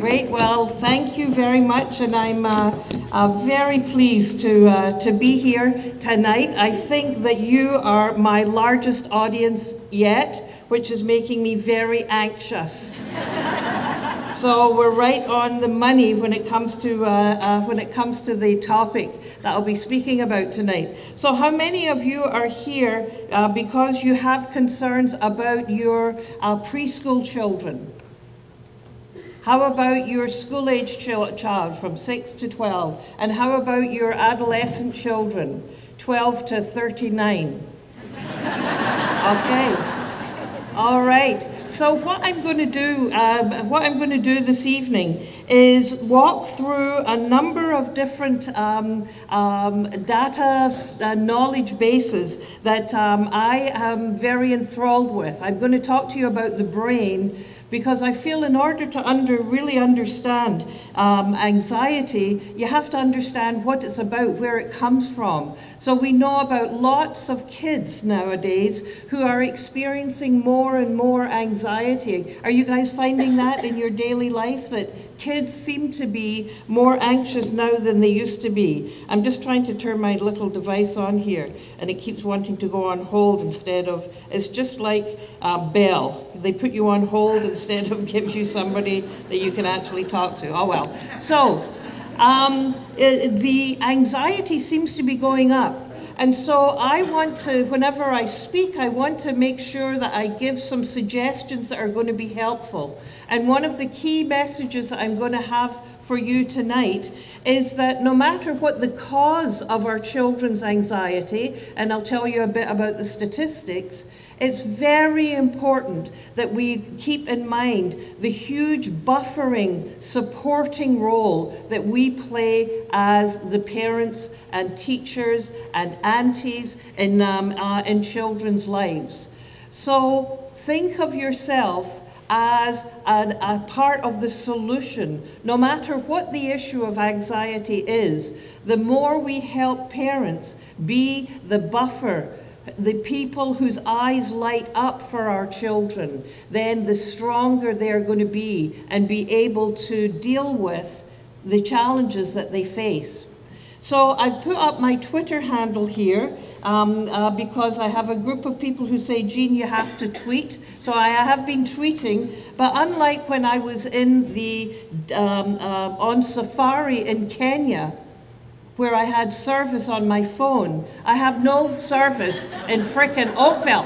Great. Well, thank you very much, and I'm very pleased to be here tonight. I think that you are my largest audience yet, which is making me very anxious. So we're right on the money when it comes to the topic that I'll be speaking about tonight. So how many of you are here because you have concerns about your preschool children? How about your school-age child from 6 to 12? And how about your adolescent children, 12 to 39? Okay. All right. So what I'm going to do, this evening is walk through a number of different data knowledge bases that I am very enthralled with. I'm going to talk to you about the brain, because I feel in order to really understand anxiety, you have to understand what it's about, where it comes from. So we know about lots of kids nowadays who are experiencing more and more anxiety. Are you guys finding that in your daily life, that kids seem to be more anxious now than they used to be? I'm just trying to turn my little device on here, and it keeps wanting to go on hold instead of, it's just like Bell. They put you on hold instead of gives you somebody that you can actually talk to. Oh well. So the anxiety seems to be going up. And so I want to, whenever I speak, I want to make sure that I give some suggestions that are going to be helpful. And one of the key messages I'm going to have for you tonight is that no matter what the cause of our children's anxiety, and I'll tell you a bit about the statistics, it's very important that we keep in mind the huge buffering, supporting role that we play as the parents and teachers and aunties in children's lives. So think of yourself as a part of the solution. No matter what the issue of anxiety is, the more we help parents be the buffer, the people whose eyes light up for our children, then the stronger they're going to be and be able to deal with the challenges that they face. So I've put up my Twitter handle here because I have a group of people who say, Jean, you have to tweet. So I have been tweeting, but unlike when I was in the, on safari in Kenya, where I had service on my phone, I have no service in frickin' Oakville.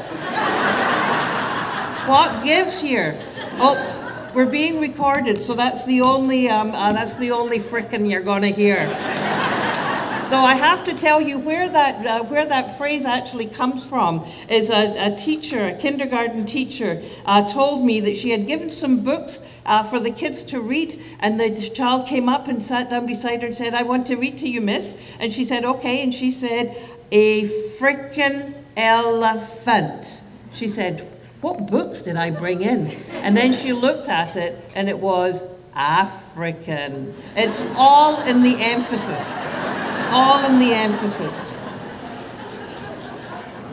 What gives here? Oh, we're being recorded, so that's the only frickin' you're gonna hear. Though I have to tell you where that phrase actually comes from is a teacher, a kindergarten teacher, told me that she had given some books for the kids to read, and the child came up and sat down beside her and said, I want to read to you, miss. And she said, okay. And she said, a frickin' elephant. She said, what books did I bring in? And then she looked at it, and it was African. It's all in the emphasis. It's all in the emphasis.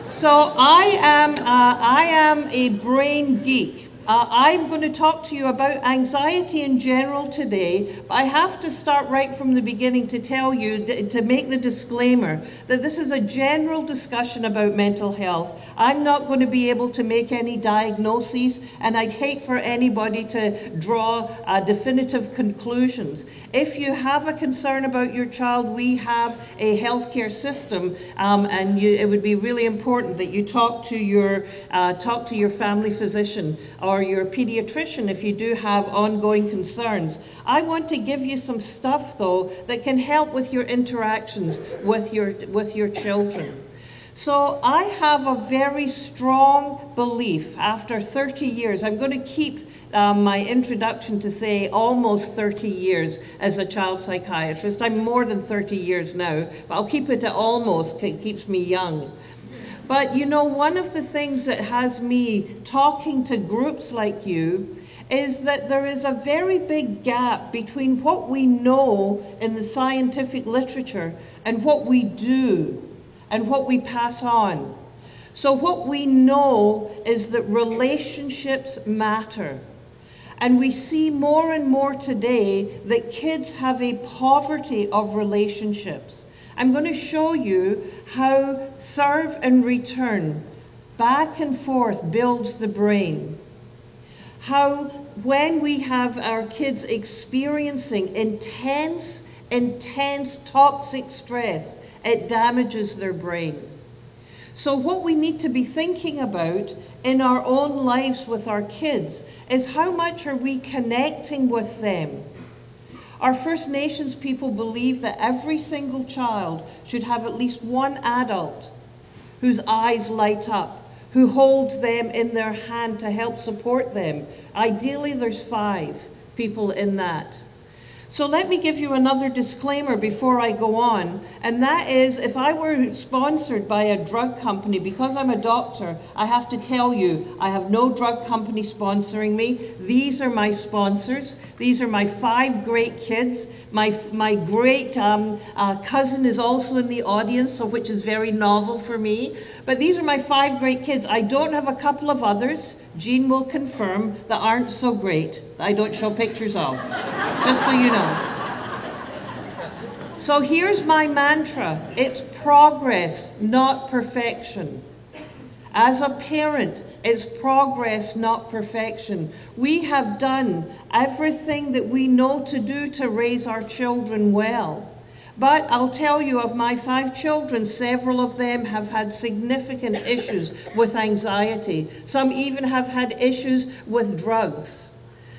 So I am a brain geek. I'm going to talk to you about anxiety in general today, but I have to start right from the beginning to tell you, to make the disclaimer, that this is a general discussion about mental health. I'm not going to be able to make any diagnoses, and I'd hate for anybody to draw definitive conclusions. If you have a concern about your child, we have a healthcare system, and it would be really important that you talk to your family physician or your pediatrician if you do have ongoing concerns. I want to give you some stuff though that can help with your interactions with your children. So I have a very strong belief after 30 years, I'm going to keep my introduction to say almost 30 years as a child psychiatrist. I'm more than 30 years now, but I'll keep it to almost, it keeps me young. But you know, one of the things that has me talking to groups like you is that there is a very big gap between what we know in the scientific literature and what we do and what we pass on. So what we know is that relationships matter. And we see more and more today that kids have a poverty of relationships. I'm going to show you how serve and return, back and forth, builds the brain. How when we have our kids experiencing intense toxic stress, it damages their brain. So what we need to be thinking about in our own lives with our kids is how much are we connecting with them? Our First Nations people believe that every single child should have at least one adult whose eyes light up, who holds them in their hand to help support them. Ideally, there's 5 people in that. So let me give you another disclaimer before I go on, and that is, if I were sponsored by a drug company, because I'm a doctor, I have to tell you, I have no drug company sponsoring me. These are my sponsors. These are my 5 great kids. My great cousin is also in the audience, so which is very novel for me. But these are my 5 great kids. I don't have a couple of others, Jean will confirm, that aren't so great, that I don't show pictures of, just so you know. So here's my mantra, it's progress, not perfection. As a parent, it's progress, not perfection. We have done everything that we know to do to raise our children well. But I'll tell you, of my 5 children, several of them have had significant issues with anxiety. Some even have had issues with drugs.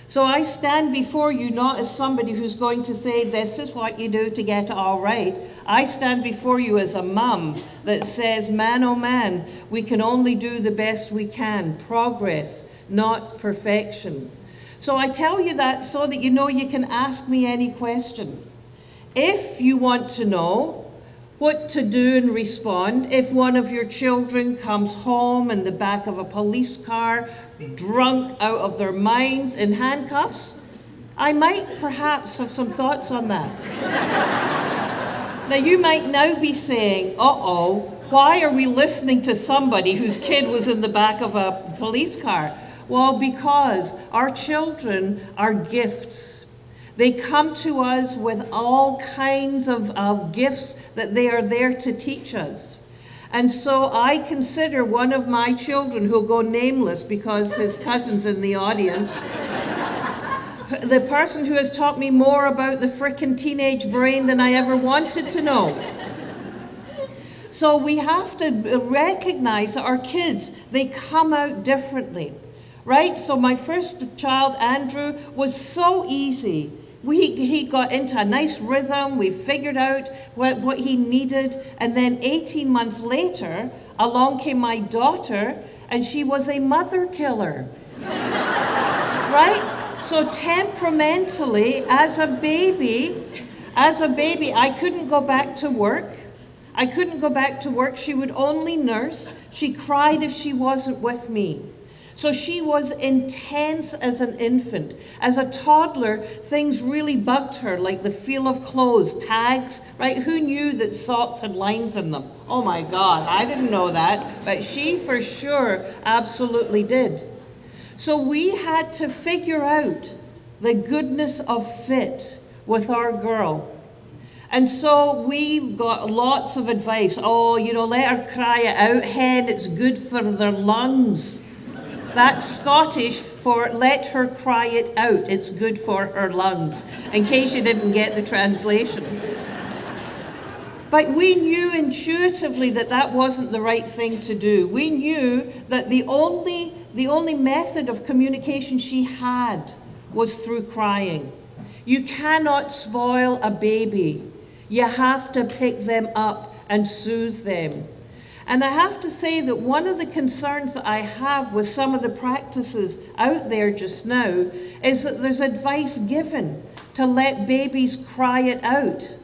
So I stand before you not as somebody who's going to say, this is what you do to get it all right. I stand before you as a mum that says, man oh man, we can only do the best we can. Progress, not perfection. So I tell you that so that you know you can ask me any question. If you want to know what to do and respond, if one of your children comes home in the back of a police car, drunk out of their minds in handcuffs, I might perhaps have some thoughts on that. Now you might now be saying, uh-oh, why are we listening to somebody whose kid was in the back of a police car? Well, because our children are gifts. They come to us with all kinds of gifts that they are there to teach us. And so I consider one of my children, who'll go nameless because his cousin's in the audience, the person who has taught me more about the frickin' teenage brain than I ever wanted to know. So we have to recognize that our kids, they come out differently, right? So my first child, Andrew, was so easy. He got into a nice rhythm, we figured out what he needed, and then 18 months later, along came my daughter, and she was a mother killer, right? So temperamentally, as a baby, I couldn't go back to work. I couldn't go back to work. She would only nurse. She cried if she wasn't with me. So she was intense as an infant. As a toddler, things really bugged her, like the feel of clothes, tags, right? Who knew that socks had lines in them? Oh my God, I didn't know that, but she for sure absolutely did. So we had to figure out the goodness of fit with our girl. And so we got lots of advice. Oh, you know, let her cry it out, hen, it's good for their lungs. That's Scottish for let her cry it out. It's good for her lungs, in case you didn't get the translation. But we knew intuitively that that wasn't the right thing to do. We knew that the only method of communication she had was through crying. You cannot spoil a baby. You have to pick them up and soothe them. And I have to say that one of the concerns that I have with some of the practices out there just now is that there's advice given to let babies cry it out.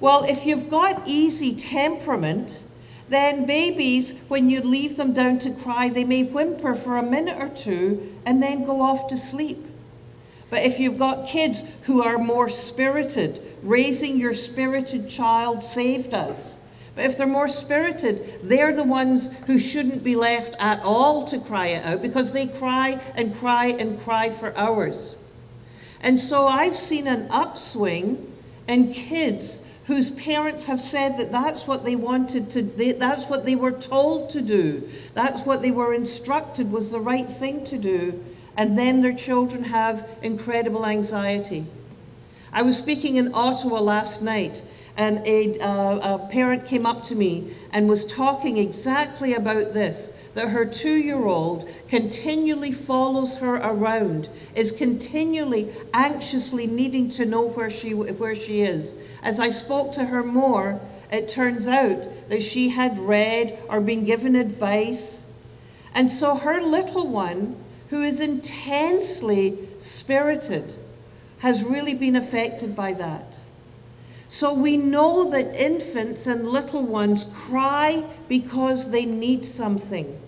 Well, if you've got easy temperament, then babies, when you leave them down to cry, they may whimper for a minute or two and then go off to sleep. But if you've got kids who are more spirited, raising your spirited child saved us. But if they're more spirited, they're the ones who shouldn't be left at all to cry it out, because they cry and cry and cry for hours. And so I've seen an upswing in kids whose parents have said that that's what they wanted to, that's what they were told to do, that's what they were instructed was the right thing to do, and then their children have incredible anxiety. I was speaking in Ottawa last night, and a parent came up to me and was talking exactly about this, that her 2-year-old continually follows her around, is continually anxiously needing to know where she is. As I spoke to her more, it turns out that she had read or been given advice. And so her little one, who is intensely spirited, has really been affected by that. So we know that infants and little ones cry because they need something.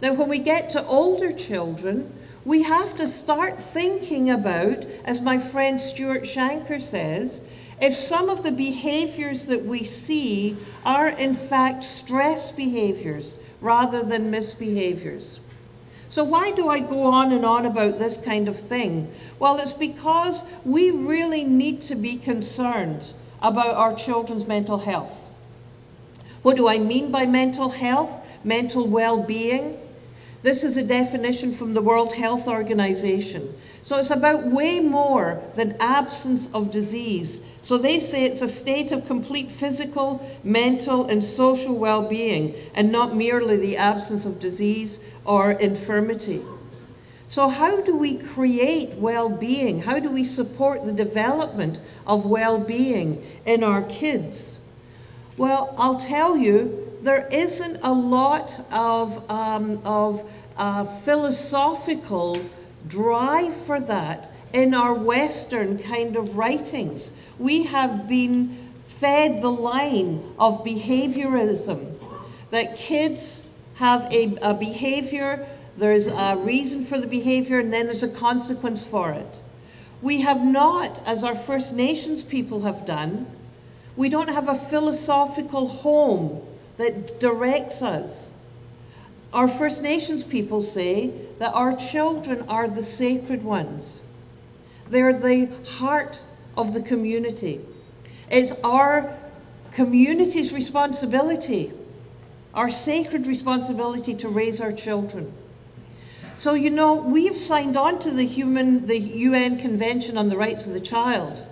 Now, when we get to older children, we have to start thinking about, as my friend Stuart Shanker says, if some of the behaviors that we see are in fact stress behaviors rather than misbehaviors. So why do I go on and on about this kind of thing? Well, it's because we really need to be concerned about our children's mental health. What do I mean by mental health? Mental well-being. This is a definition from the World Health Organization. So it's about way more than absence of disease. So they say it's a state of complete physical, mental, and social well-being, and not merely the absence of disease or infirmity. So how do we create well-being? How do we support the development of well-being in our kids? Well, I'll tell you, there isn't a lot of, philosophical drive for that in our Western kind of writings. We have been fed the line of behaviorism, that kids have a behavior, there's a reason for the behavior, and then there's a consequence for it. We have not, as our First Nations people have done, we don't have a philosophical home that directs us. Our First Nations people say that our children are the sacred ones. They're the heart of the community. It's our community's responsibility, our sacred responsibility, to raise our children. So, you know, we've signed on to the UN Convention on the Rights of the Child,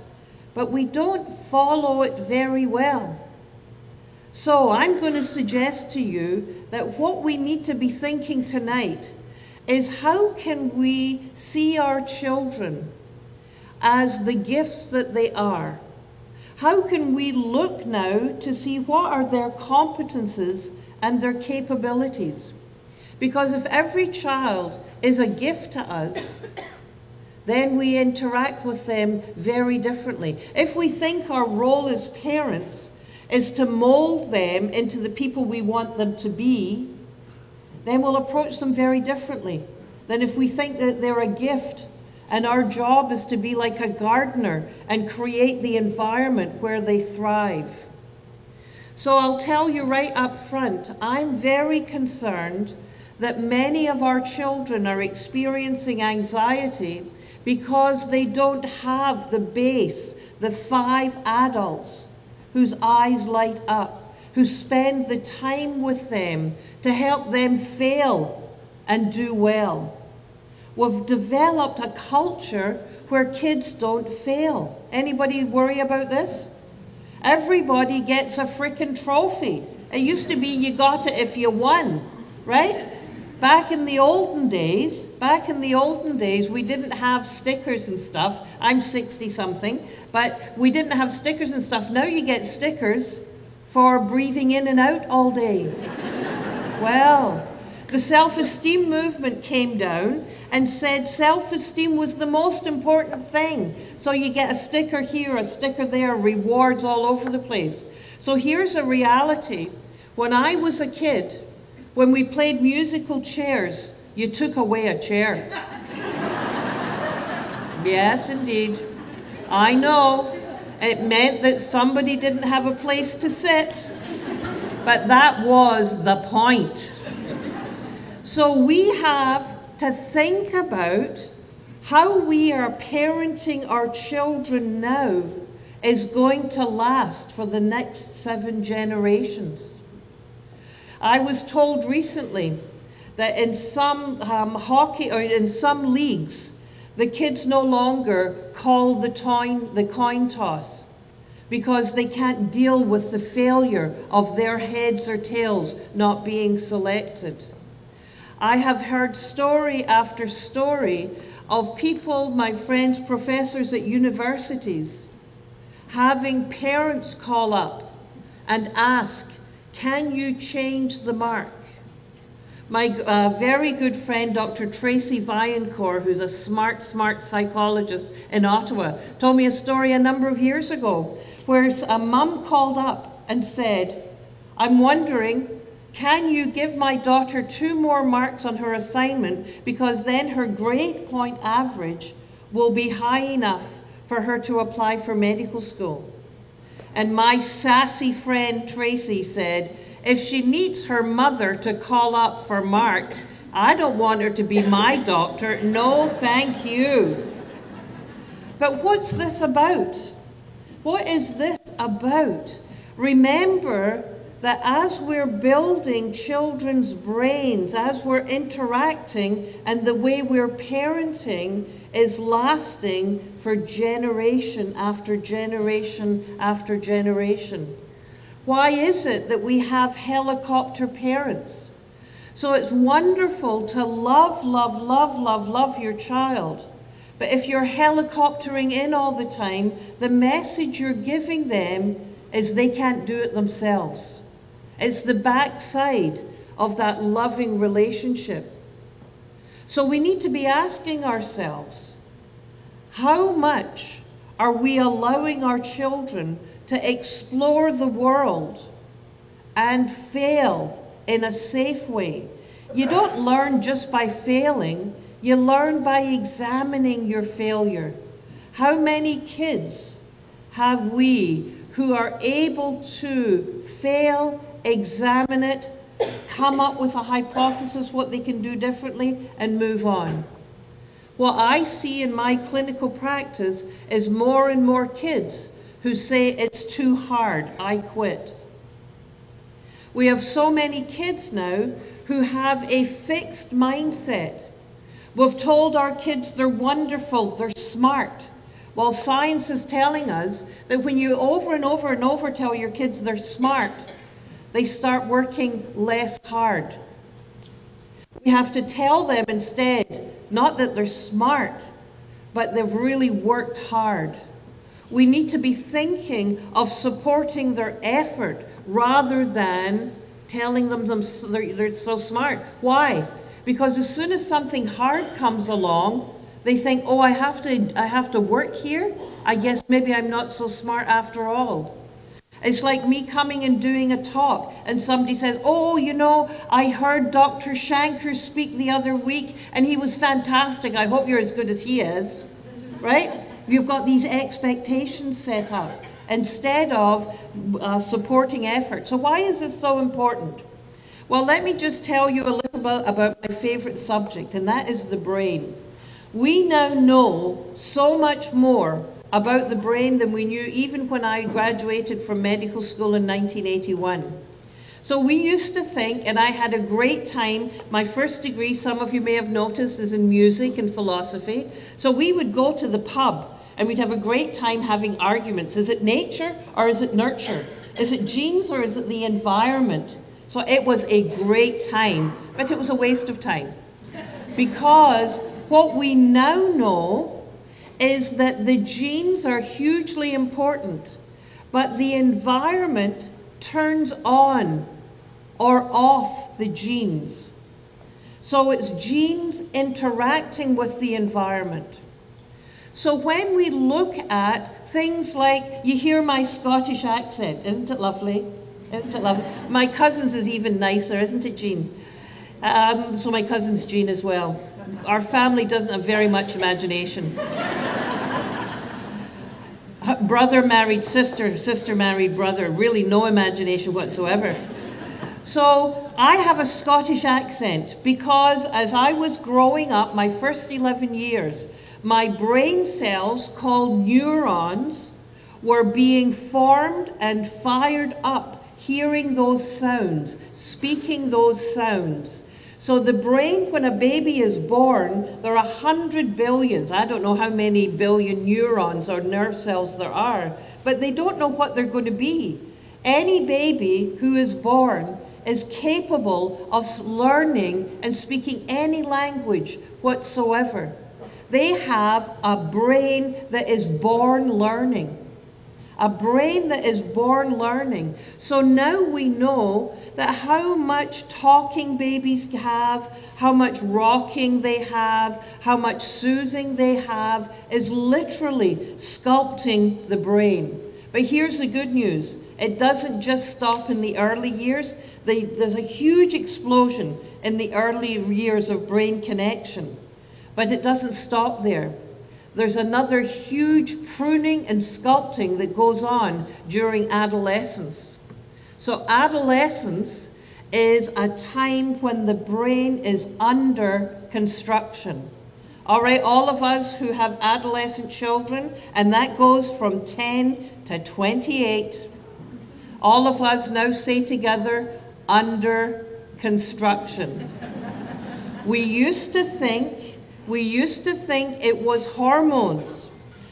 but we don't follow it very well. So I'm going to suggest to you that what we need to be thinking tonight is, how can we see our children as the gifts that they are? How can we look now to see what are their competences and their capabilities? Because if every child is a gift to us, then we interact with them very differently. If we think our role as parents is to mold them into the people we want them to be, then we'll approach them very differently than if we think that they're a gift and our job is to be like a gardener and create the environment where they thrive. So I'll tell you right up front, I'm very concerned that many of our children are experiencing anxiety because they don't have the base, the 5 adults whose eyes light up, who spend the time with them to help them fail and do well. We've developed a culture where kids don't fail. Anybody worry about this? Everybody gets a frickin' trophy. It used to be you got it if you won, right? Back in the olden days, we didn't have stickers and stuff. I'm 60-something, but we didn't have stickers and stuff. Now you get stickers for breathing in and out all day. Well, the self-esteem movement came down and said self-esteem was the most important thing. So you get a sticker here, a sticker there, rewards all over the place. So here's a reality. When I was a kid, when we played musical chairs, you took away a chair. Yes, indeed. I know. It meant that somebody didn't have a place to sit. But that was the point. So we have to think about how we are parenting our children now is going to last for the next 7 generations. I was told recently that in some hockey or in some leagues, the kids no longer call the coin toss because they can't deal with the failure of their heads or tails not being selected. I have heard story after story of people, my friends, professors at universities, having parents call up and ask, can you change the mark? My very good friend, Dr. Tracy Viancor, who's a smart psychologist in Ottawa, told me a story a number of years ago where a mum called up and said, I'm wondering, can you give my daughter 2 more marks on her assignment because then her grade point average will be high enough for her to apply for medical school? And my sassy friend Tracy said, if she needs her mother to call up for marks, I don't want her to be my doctor. No, thank you. But what's this about? What is this about? Remember that as we're building children's brains, as we're interacting, and the way we're parenting is lasting for generation after generation after generation. Why is it that we have helicopter parents? So it's wonderful to love your child. But if you're helicoptering in all the time, the message you're giving them is they can't do it themselves. It's the backside of that loving relationship. So we need to be asking ourselves, how much are we allowing our children to explore the world and fail in a safe way? You don't learn just by failing, you learn by examining your failure. How many kids have we who are able to fail, examine it, come up with a hypothesis what they can do differently, and move on? What I see in my clinical practice is more and more kids who say, it's too hard, I quit. We have so many kids now who have a fixed mindset. We've told our kids they're wonderful, they're smart, while science is telling us that when you over and over and over tell your kids they're smart, they start working less hard. We have to tell them instead, not that they're smart, but they've really worked hard. We need to be thinking of supporting their effort rather than telling them they're so smart. Why? Because as soon as something hard comes along, they think, oh, I have to work here? I guess maybe I'm not so smart after all. It's like me coming and doing a talk and somebody says, oh, you know, I heard Dr. Shanker speak the other week and he was fantastic. I hope you're as good as he is, right? You've got these expectations set up instead of supporting effort. So why is this so important? Well, let me just tell you a little bit about my favorite subject, and that is the brain. We now know so much more about the brain than we knew even when I graduated from medical school in 1981. So we used to think, and I had a great time, my first degree, some of you may have noticed, is in music and philosophy. So we would go to the pub and we'd have a great time having arguments. Is it nature or is it nurture? Is it genes or is it the environment? So it was a great time, but it was a waste of time. Because what we now know is that the genes are hugely important, but the environment turns on or off the genes. So it's genes interacting with the environment. So when we look at things like, you hear my Scottish accent, isn't it lovely? Isn't it lovely? My cousin's is even nicer, isn't it, Jean? So my cousin's Jean as well. Our family doesn't have very much imagination. Brother married sister married brother, really no imagination whatsoever. So I have a Scottish accent because as I was growing up, my first 11 years, my brain cells called neurons were being formed and fired up, hearing those sounds, speaking those sounds. So the brain, when a baby is born, there are 100 billion, I don't know how many billion neurons or nerve cells there are, but they don't know what they're going to be. Any baby who is born is capable of learning and speaking any language whatsoever. They have a brain that is born learning. A brain that is born learning. So now we know that how much talking babies have, how much rocking they have, how much soothing they have, is literally sculpting the brain. But here's the good news. It doesn't just stop in the early years. There's a huge explosion in the early years of brain connection. But it doesn't stop there. There's another huge pruning and sculpting that goes on during adolescence. So adolescence is a time when the brain is under construction. All right, all of us who have adolescent children, and that goes from 10 to 28, all of us now say together, under construction. We used to think it was hormones,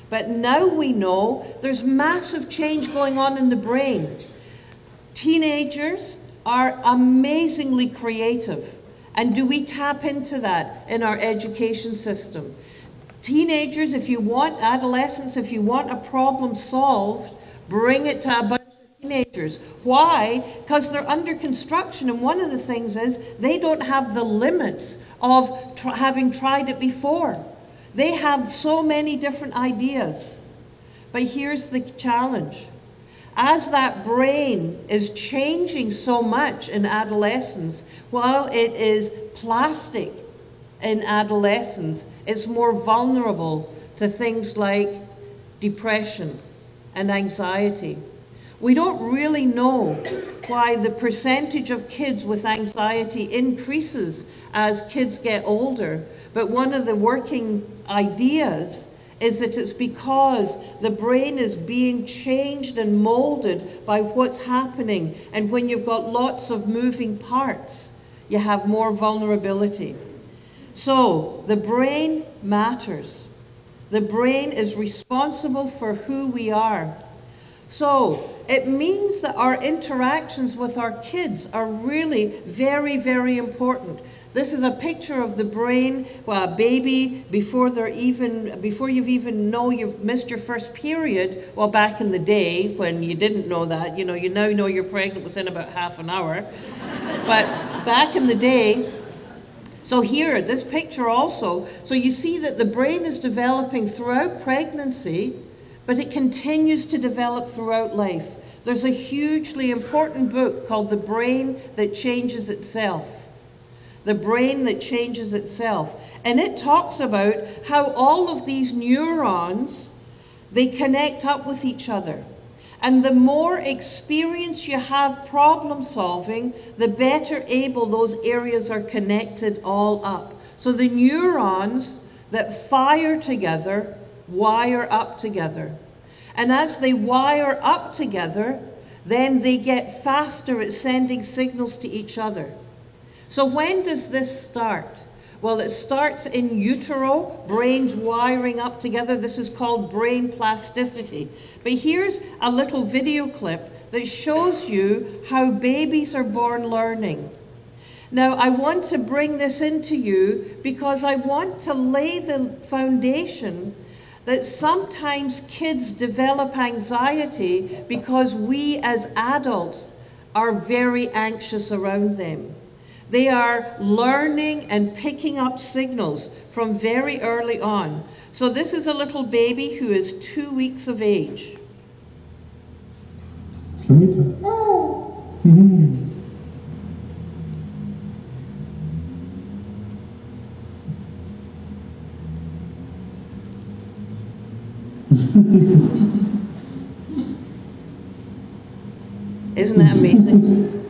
but now we know there's massive change going on in the brain. Teenagers are amazingly creative, and do we tap into that in our education system? Teenagers, if you want, adolescents, if you want a problem solved, bring it to a bunch of teenagers. Why? Because they're under construction, and one of the things is they don't have the limits of having tried it before. They have so many different ideas. But here's the challenge. As that brain is changing so much in adolescence, while it is plastic in adolescence, it's more vulnerable to things like depression and anxiety. We don't really know why the percentage of kids with anxiety increases as kids get older, but one of the working ideas is that it's because the brain is being changed and molded by what's happening, and when you've got lots of moving parts, you have more vulnerability. So the brain matters. The brain is responsible for who we are. So it means that our interactions with our kids are really very, very important. This is a picture of the brain, well, a baby before you even know you've missed your first period. Well, back in the day when you didn't know that, you know, you now know you're pregnant within about half an hour. But back in the day, so here, this picture also, so you see that the brain is developing throughout pregnancy, but it continues to develop throughout life. There's a hugely important book called The Brain That Changes Itself. The Brain That Changes Itself. And it talks about how all of these neurons, they connect up with each other. And the more experience you have problem solving, the better able those areas are connected all up. So the neurons that fire together wire up together. And as they wire up together, then they get faster at sending signals to each other. So when does this start? Well, it starts in utero, brains wiring up together. This is called brain plasticity. But here's a little video clip that shows you how babies are born learning. Now, I want to bring this into you because I want to lay the foundation that sometimes kids develop anxiety because we as adults are very anxious around them. They are learning and picking up signals from very early on. So this is a little baby who is 2 weeks of age. Mm-hmm. Isn't that amazing?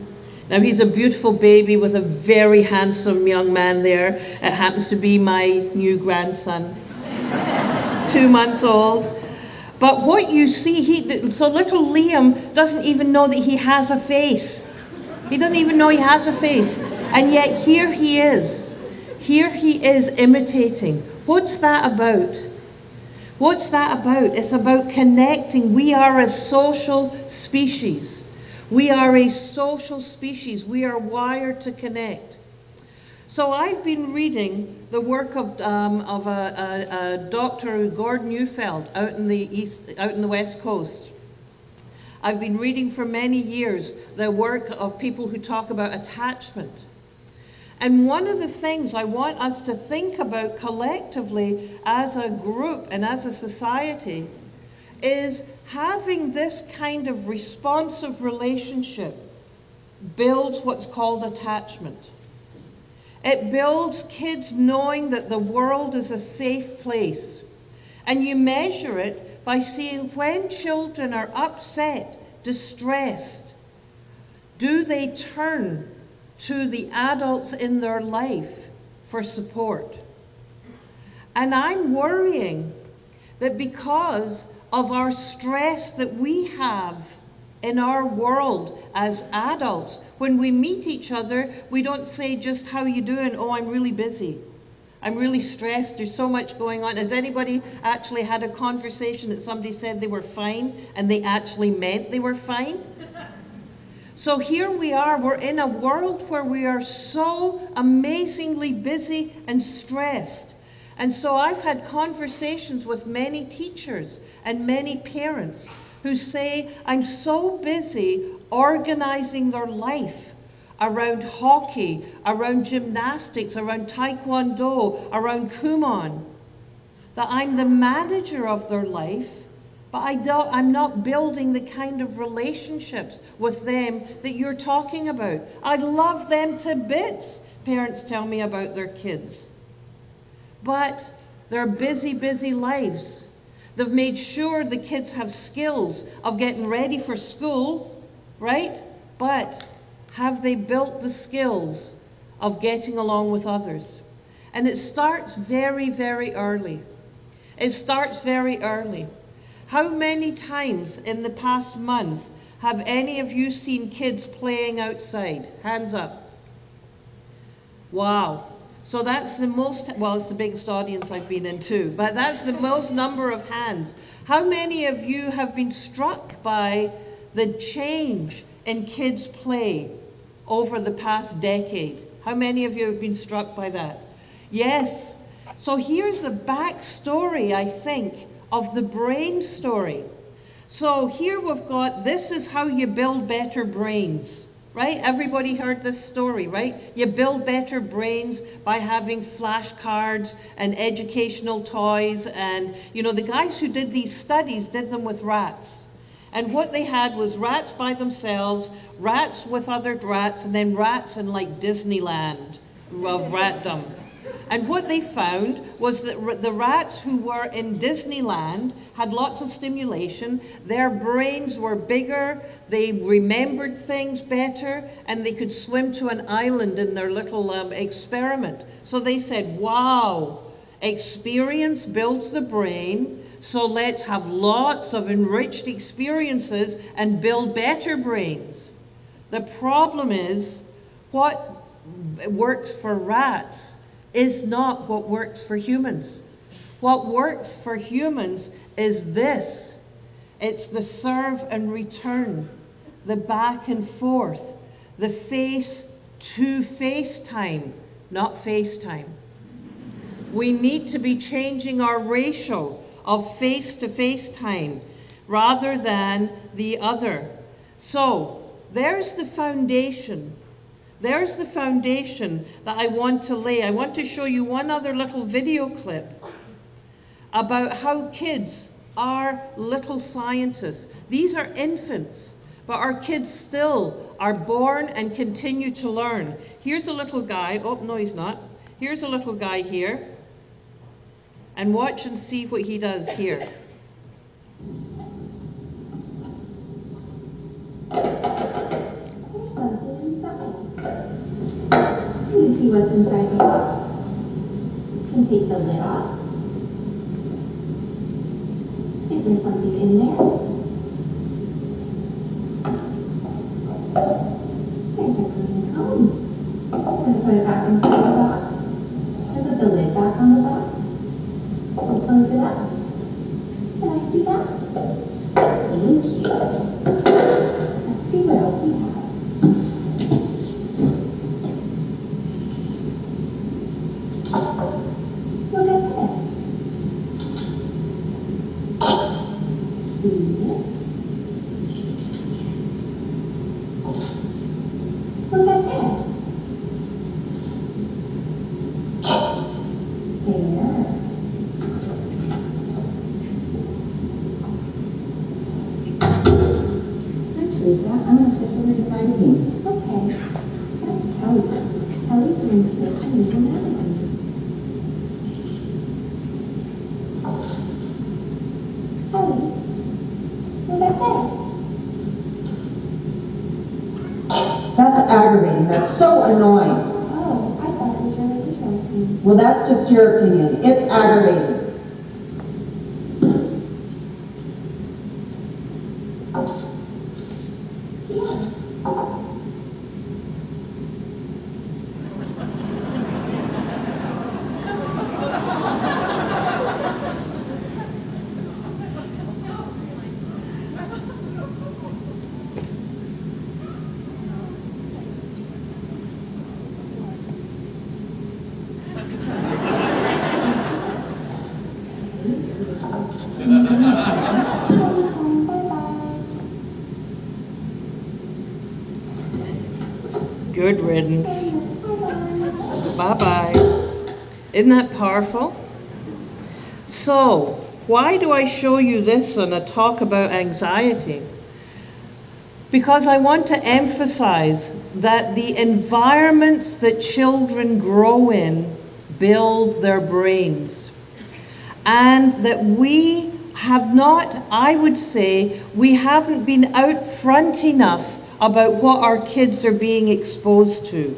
Now, he's a beautiful baby with a very handsome young man there. It happens to be my new grandson, 2 months old. But what you see, so little Liam doesn't even know that he has a face. He doesn't even know he has a face. And yet here he is. Here he is imitating. What's that about? What's that about? It's about connecting. We are a social species. We are a social species. We are wired to connect. So I've been reading the work of a Dr. Gordon Neufeld out in the West Coast. I've been reading for many years the work of people who talk about attachment. And one of the things I want us to think about collectively as a group and as a society is having this kind of responsive relationship builds what's called attachment. It builds kids knowing that the world is a safe place. And you measure it by seeing when children are upset, distressed, do they turn to the adults in their life for support. And I'm worrying that because of our stress that we have in our world as adults, when we meet each other, we don't say just how you doing, oh, I'm really busy. I'm really stressed, there's so much going on. Has anybody actually had a conversation that somebody said they were fine and they actually meant they were fine? So here we are, we're in a world where we are so amazingly busy and stressed. And so I've had conversations with many teachers and many parents who say, I'm so busy organizing their life around hockey, around gymnastics, around taekwondo, around Kumon, that I'm the manager of their life. But I'm not building the kind of relationships with them that you're talking about. I love them to bits, parents tell me about their kids. But they're busy, busy lives. They've made sure the kids have skills of getting ready for school, right? But have they built the skills of getting along with others? And it starts very, very early. It starts very early. How many times in the past month have any of you seen kids playing outside? Hands up. Wow. So that's the most, well, it's the biggest audience I've been in too, but that's the most number of hands. How many of you have been struck by the change in kids' play over the past decade? How many of you have been struck by that? Yes. So here's the backstory, I think, of the brain story. So here we've got, this is how you build better brains, right? Everybody heard this story, right? You build better brains by having flashcards and educational toys, and you know, the guys who did these studies did them with rats. And what they had was rats by themselves, rats with other rats, and then rats in like Disneyland of ratdom. And what they found was that the rats who were in Disneyland had lots of stimulation, their brains were bigger, they remembered things better, and they could swim to an island in their little experiment. So they said, wow, experience builds the brain, so let's have lots of enriched experiences and build better brains. The problem is, what works for rats is not what works for humans. What works for humans is this. It's the serve and return, the back and forth, the face-to-face time, not FaceTime. We need to be changing our ratio of face-to-face time rather than the other. So there's the foundation. There's the foundation that I want to lay. I want to show you one other little video clip about how kids are little scientists. These are infants, but our kids still are born and continue to learn. Here's a little guy. Oh, no, he's not. Here's a little guy here. And watch and see what he does here. see what's inside the box. You can take the lid off. Is there something in there? There's a clean comb. I'm going to put it back inside the box. I put the lid back on the box. We'll close it up. Can I see that? Thank you. Let's see what else we have. Well, that's just your opinion. It's aggravating. Good riddance. Bye-bye. Isn't that powerful? So, why do I show you this on a talk about anxiety? Because I want to emphasize that the environments that children grow in build their brains. And that we have not, I would say, we haven't been out front enough about what our kids are being exposed to.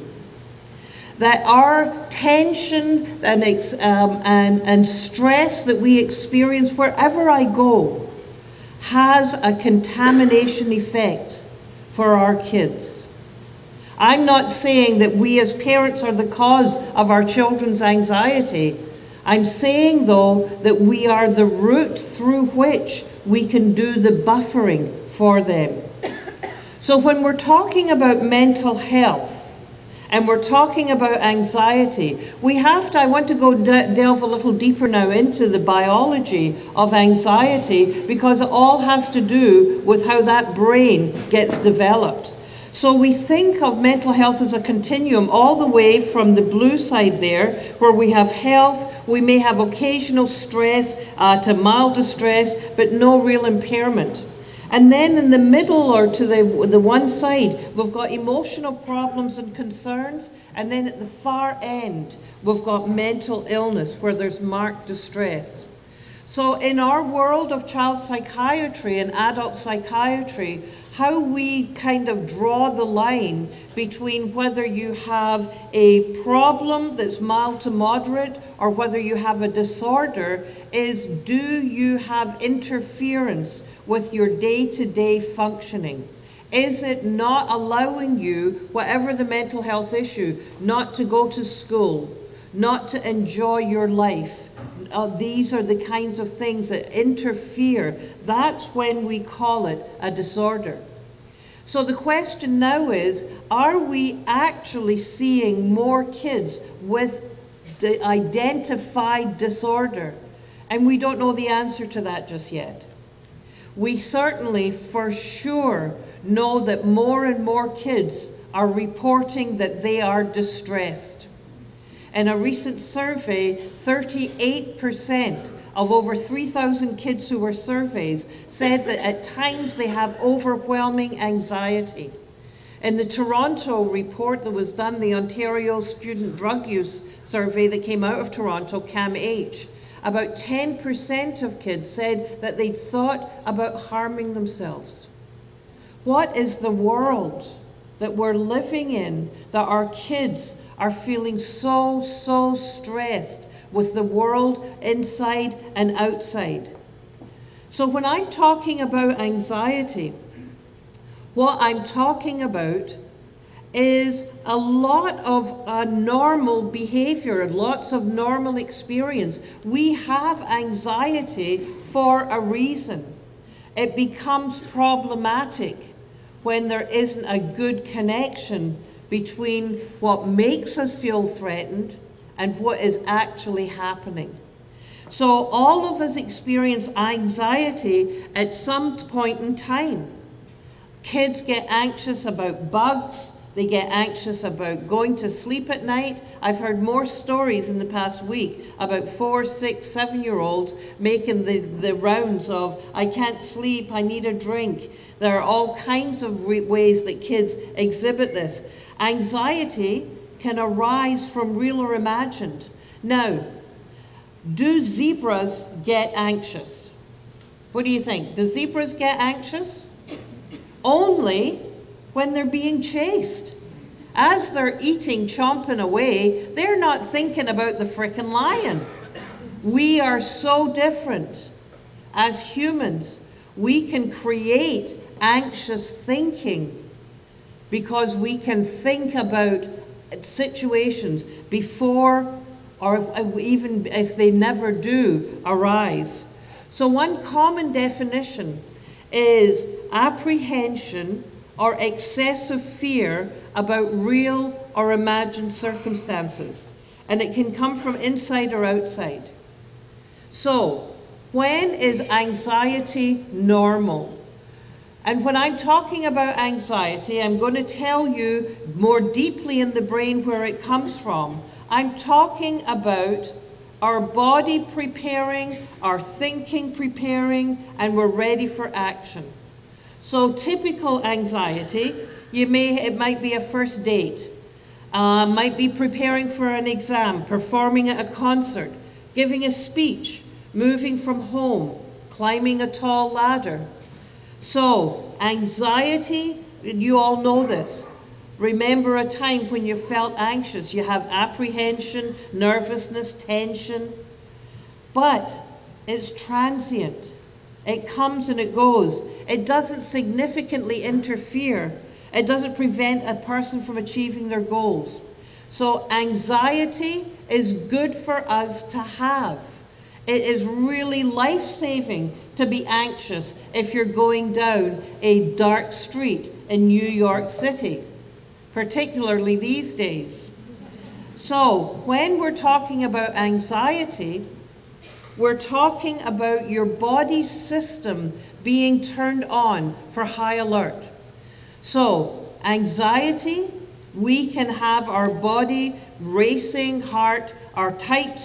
That our tension and stress that we experience wherever I go has a contamination effect for our kids. I'm not saying that we as parents are the cause of our children's anxiety. I'm saying though that we are the route through which we can do the buffering for them. So when we're talking about mental health and we're talking about anxiety, we have to, I want to go delve a little deeper now into the biology of anxiety because it all has to do with how that brain gets developed. So we think of mental health as a continuum all the way from the blue side there where we have health, we may have occasional stress to mild distress, but no real impairment. And then in the middle or to the one side, we've got emotional problems and concerns. And then at the far end, we've got mental illness where there's marked distress. So in our world of child psychiatry and adult psychiatry, how we kind of draw the line between whether you have a problem that's mild to moderate or whether you have a disorder is, do you have interference with your day-to-day functioning? Is it not allowing you, whatever the mental health issue, not to go to school, not to enjoy your life? These are the kinds of things that interfere. That's when we call it a disorder. So the question now is, are we actually seeing more kids with the identified disorder? And we don't know the answer to that just yet. We certainly, for sure, know that more and more kids are reporting that they are distressed. In a recent survey, 38% of over 3,000 kids who were surveyed said that at times they have overwhelming anxiety. In the Toronto report that was done, the Ontario Student Drug Use Survey that came out of Toronto, CAMH, about 10% of kids said that they thought about harming themselves. What is the world that we're living in that our kids are feeling so stressed with the world inside and outside. So when I'm talking about anxiety, what I'm talking about is a lot of normal behavior and lots of normal experience. We have anxiety for a reason. It becomes problematic when there isn't a good connection between what makes us feel threatened and what is actually happening. So all of us experience anxiety at some point in time. Kids get anxious about bugs. They get anxious about going to sleep at night. I've heard more stories in the past week about 4, 6, 7-year-olds making the rounds of, I can't sleep, I need a drink. There are all kinds of ways that kids exhibit this. Anxiety can arise from real or imagined. Now, do zebras get anxious? What do you think? Do zebras get anxious? Only when they're being chased. As they're eating, chomping away, they're not thinking about the frickin' lion. We are so different. As humans, we can create anxious thinking because we can think about situations before or even if they never do arise. So one common definition is apprehension or excessive fear about real or imagined circumstances. And it can come from inside or outside. So, when is anxiety normal? And when I'm talking about anxiety, I'm going to tell you more deeply in the brain where it comes from. I'm talking about our body preparing, our thinking preparing, and we're ready for action. So typical anxiety, it might be a first date, might be preparing for an exam, performing at a concert, giving a speech, moving from home, climbing a tall ladder. So anxiety, you all know this. Remember a time when you felt anxious. You have apprehension, nervousness, tension, but it's transient. It comes and it goes. It doesn't significantly interfere. It doesn't prevent a person from achieving their goals. So anxiety is good for us to have. It is really life-saving to be anxious if you're going down a dark street in New York City, particularly these days. So when we're talking about anxiety, we're talking about your body system being turned on for high alert. So anxiety, we can have our body racing heart, our tight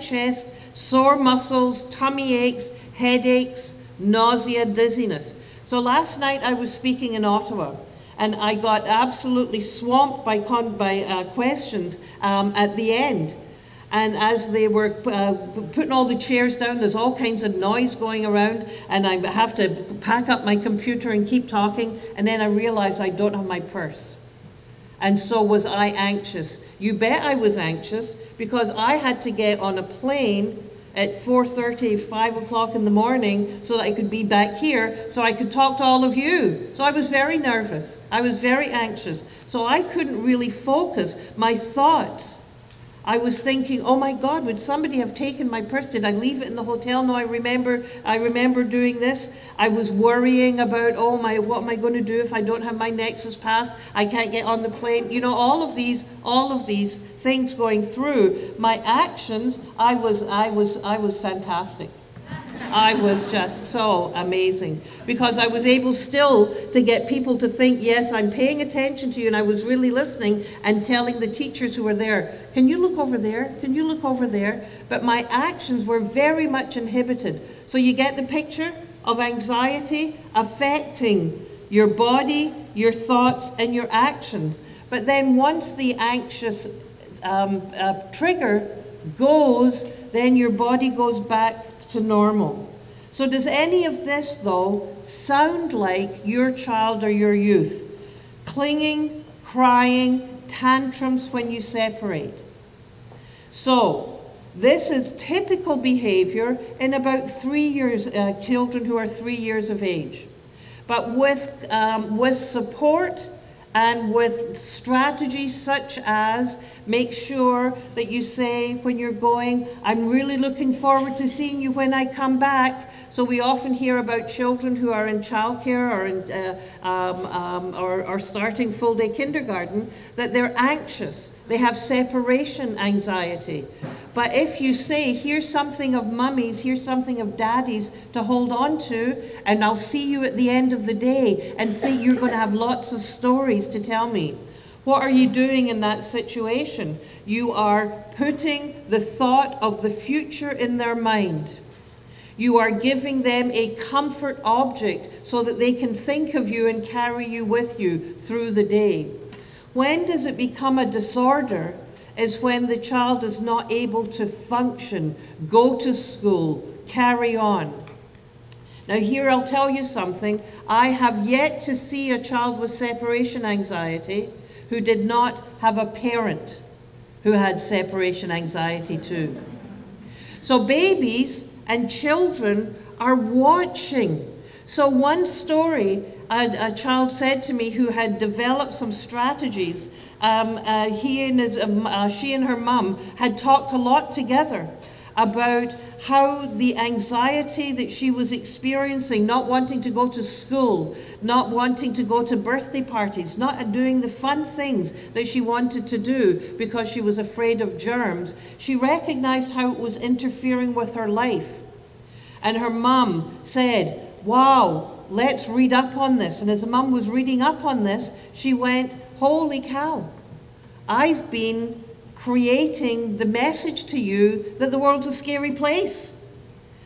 chest, sore muscles, tummy aches, headaches, nausea, dizziness. So last night I was speaking in Ottawa and I got absolutely swamped by questions at the end. And as they were putting all the chairs down, there's all kinds of noise going around, and I have to pack up my computer and keep talking, and then I realized I don't have my purse. And so was I anxious? You bet I was anxious, because I had to get on a plane at 4:30, 5 o'clock in the morning so that I could be back here, so I could talk to all of you. So I was very nervous. I was very anxious. So I couldn't really focus my thoughts. I was thinking, oh my God, would somebody have taken my purse? Did I leave it in the hotel? No, I remember doing this. I was worrying about, oh my, what am I going to do if I don't have my Nexus pass? I can't get on the plane. You know, all of these things going through my actions. I was fantastic. I was just so amazing because I was able still to get people to think, yes, I'm paying attention to you, and I was really listening and telling the teachers who were there, can you look over there? Can you look over there? But my actions were very much inhibited. So you get the picture of anxiety affecting your body, your thoughts, and your actions. But then once the anxious trigger goes, then your body goes back to normal. So does any of this, though, sound like your child or your youth? Clinging, crying, tantrums when you separate. So this is typical behavior in about 3 years, children who are 3 years of age. But with support and with strategies such as make sure that you say when you're going, I'm really looking forward to seeing you when I come back. So we often hear about children who are in childcare or, are starting full-day kindergarten, that they're anxious. They have separation anxiety. But if you say, here's something of mummy's, here's something of daddy's to hold on to, and I'll see you at the end of the day, and think you're going to have lots of stories to tell me. What are you doing in that situation? You are putting the thought of the future in their mind. You are giving them a comfort object so that they can think of you and carry you with you through the day. When does it become a disorder is when the child is not able to function, go to school, carry on. Now here I'll tell you something. I have yet to see a child with separation anxiety who did not have a parent who had separation anxiety too. So babies and children are watching. So one story, a child said to me who had developed some strategies, she and her mum had talked a lot together about how the anxiety that she was experiencing, not wanting to go to school, not wanting to go to birthday parties, not doing the fun things that she wanted to do because she was afraid of germs, she recognized how it was interfering with her life. And her mum said, wow, let's read up on this. And as the mum was reading up on this, she went, holy cow, I've been creating the message to you that the world's a scary place.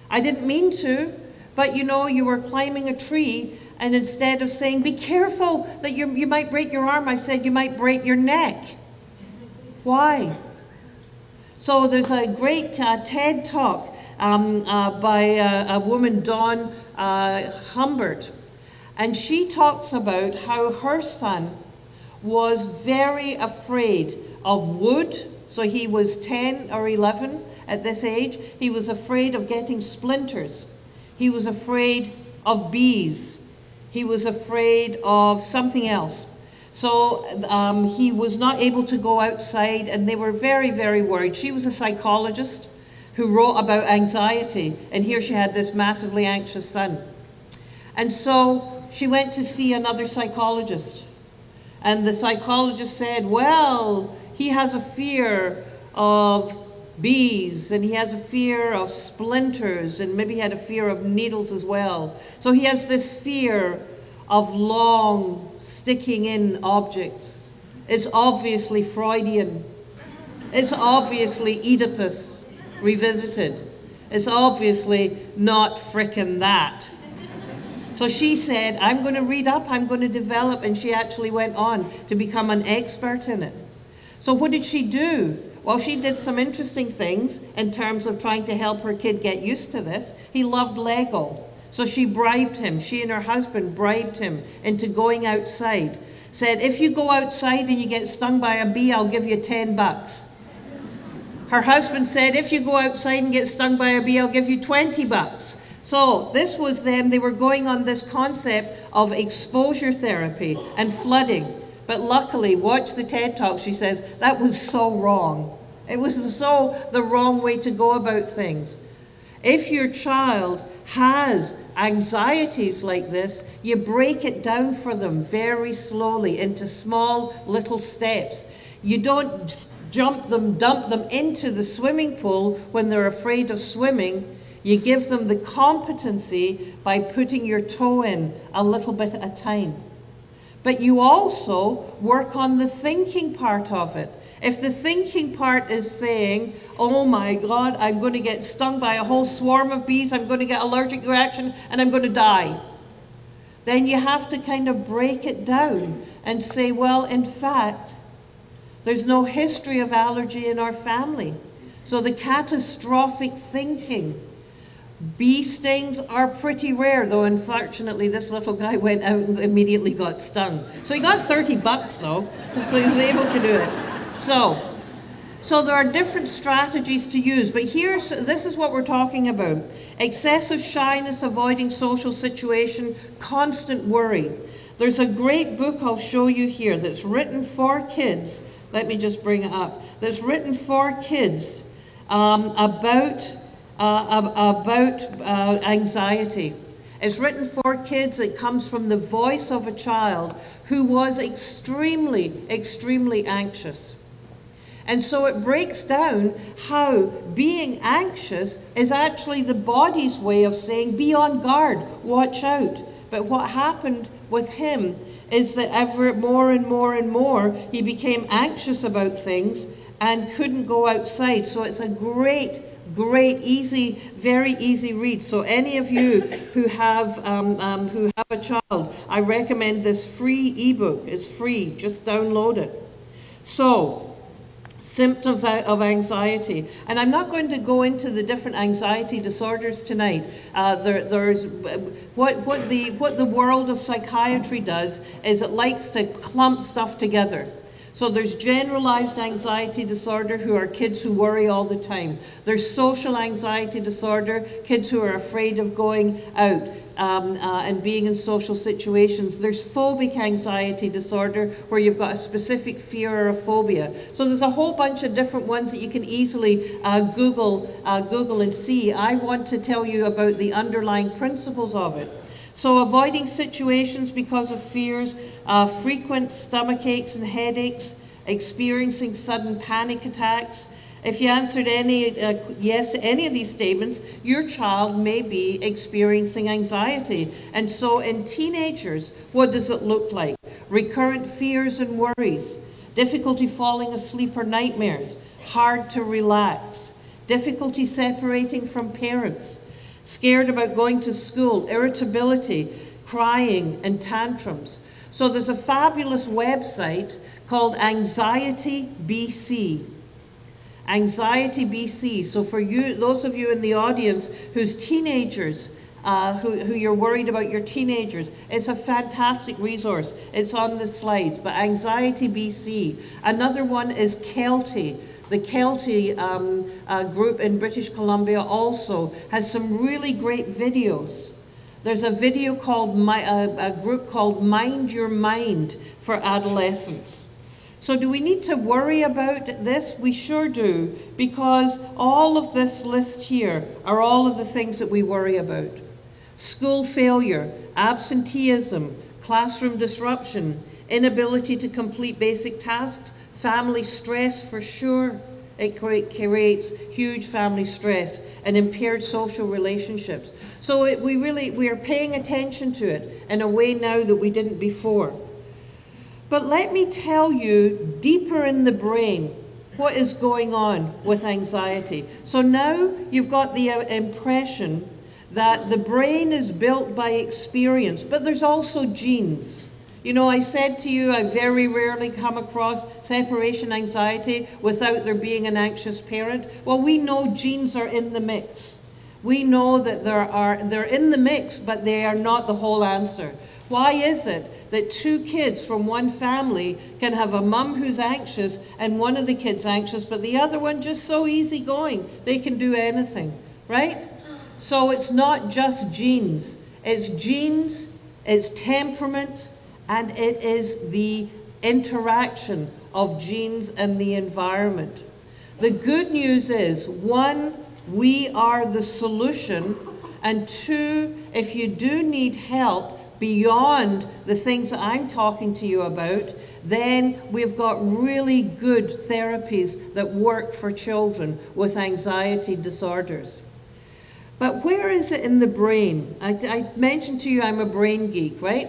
I didn't mean to, but you know, you were climbing a tree, and instead of saying, be careful that you might break your arm, I said, you might break your neck. Why? So there's a great TED talk by a woman, Dawn Humbert, and she talks about how her son was very afraid of wood. So he was 10 or 11 at this age. He was afraid of getting splinters. He was afraid of bees. He was afraid of something else. So he was not able to go outside, and they were very, very worried. She was a psychologist who wrote about anxiety, and here she had this massively anxious son. And so she went to see another psychologist, and the psychologist said, well, he has a fear of bees, and he has a fear of splinters, and maybe he had a fear of needles as well. So he has this fear of long, sticking-in objects. It's obviously Freudian. It's obviously Oedipus revisited. It's obviously not frickin' that. So she said, I'm going to read up, I'm going to develop, and she actually went on to become an expert in it. So what did she do? Well, she did some interesting things in terms of trying to help her kid get used to this. He loved Lego. So she bribed him. She and her husband bribed him into going outside. Said, if you go outside and you get stung by a bee, I'll give you $10. Her husband said, if you go outside and get stung by a bee, I'll give you $20. So this was them. They were going on this concept of exposure therapy and flooding. But luckily, watch the TED Talk, she says, that was so wrong. It was so the wrong way to go about things. If your child has anxieties like this, you break it down for them very slowly into small little steps. You don't dump them into the swimming pool when they're afraid of swimming. You give them the competency by putting your toe in a little bit at a time. But you also work on the thinking part of it. If the thinking part is saying, oh my God, I'm going to get stung by a whole swarm of bees, I'm going to get allergic reaction, and I'm going to die, then you have to kind of break it down and say, well, in fact, there's no history of allergy in our family. So the catastrophic thinking Bee stings are pretty rare, though unfortunately this little guy went out and immediately got stung. So he got 30 bucks though, so he was able to do it. So there are different strategies to use, but this is what we're talking about. Excessive shyness, avoiding social situation, constant worry. There's a great book I'll show you here that's written for kids. Let me just bring it up. That's written for kids about anxiety. It's written for kids. It comes from the voice of a child who was extremely, extremely anxious. And so it breaks down how being anxious is actually the body's way of saying, be on guard, watch out. But what happened with him is that ever more and more and more, he became anxious about things and couldn't go outside. So it's a great, great, easy, very easy read. So any of you who have a child, I recommend this free ebook. It's free, just download it. So, symptoms of anxiety. And I'm not going to go into the different anxiety disorders tonight. What the world of psychiatry does is it likes to clump stuff together. So there's generalized anxiety disorder, who are kids who worry all the time. There's social anxiety disorder, kids who are afraid of going out and being in social situations. There's phobic anxiety disorder, where you've got a specific fear or a phobia. So there's a whole bunch of different ones that you can easily Google and see. I want to tell you about the underlying principles of it. So avoiding situations because of fears, frequent stomach aches and headaches, experiencing sudden panic attacks. If you answered yes to any of these statements, your child may be experiencing anxiety. And so in teenagers, what does it look like? Recurrent fears and worries, difficulty falling asleep or nightmares, hard to relax, difficulty separating from parents, scared about going to school, irritability, crying, and tantrums. So there's a fabulous website called Anxiety BC. Anxiety BC. So for you, those of you in the audience whose teenagers, who you're worried about your teenagers, it's a fantastic resource. It's on the slides, but Anxiety BC. Another one is Kelty. The Kelty group in British Columbia also has some really great videos. There's a video called, a group called Mind Your Mind for adolescents. So do we need to worry about this? We sure do, because all of this list here are all of the things that we worry about. School failure, absenteeism, classroom disruption, inability to complete basic tasks, family stress for sure. It creates huge family stress and impaired social relationships. So we are paying attention to it in a way now that we didn't before. But let me tell you deeper in the brain what is going on with anxiety. So now you've got the impression that the brain is built by experience, but there's also genes. You know, I said to you, I very rarely come across separation anxiety without there being an anxious parent. Well, we know genes are in the mix. We know that they're in the mix, but they are not the whole answer. Why is it that two kids from one family can have a mum who's anxious and one of the kids anxious, but the other one just so easygoing, they can do anything, right? So it's not just genes. It's genes, it's temperament, and it is the interaction of genes and the environment. The good news is, one, we are the solution, and two, if you do need help beyond the things that I'm talking to you about, then we've got really good therapies that work for children with anxiety disorders. But where is it in the brain? I mentioned to you I'm a brain geek, right?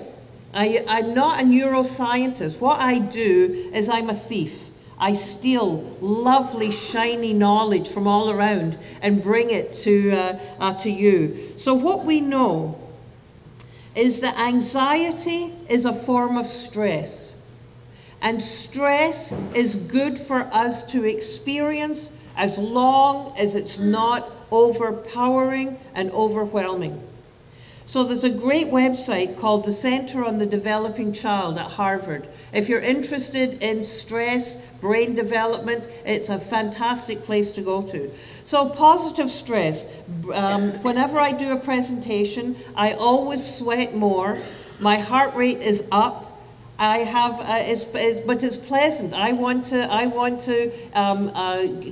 I'm not a neuroscientist. What I do is I'm a thief. I steal lovely, shiny knowledge from all around and bring it to you. So what we know is that anxiety is a form of stress. And stress is good for us to experience as long as it's not overpowering and overwhelming. So there's a great website called the Center on the Developing Child at Harvard. If you're interested in stress, brain development, it's a fantastic place to go to. So positive stress. Whenever I do a presentation, I always sweat more. My heart rate is up. I have, but it's pleasant. I want to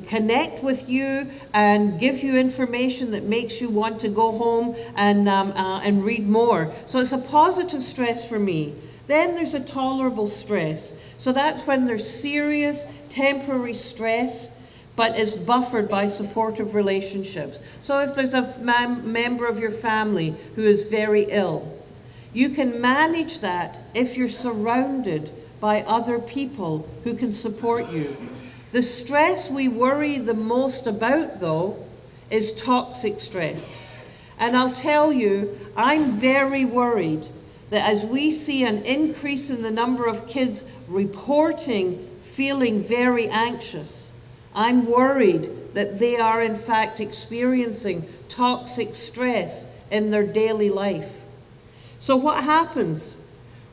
connect with you and give you information that makes you want to go home and read more. So it's a positive stress for me. Then there's a tolerable stress. So that's when there's serious temporary stress, but it's buffered by supportive relationships. So if there's a member of your family who is very ill, you can manage that if you're surrounded by other people who can support you. The stress we worry the most about, though, is toxic stress. And I'll tell you, I'm very worried that as we see an increase in the number of kids reporting feeling very anxious, I'm worried that they are in fact experiencing toxic stress in their daily life. So what happens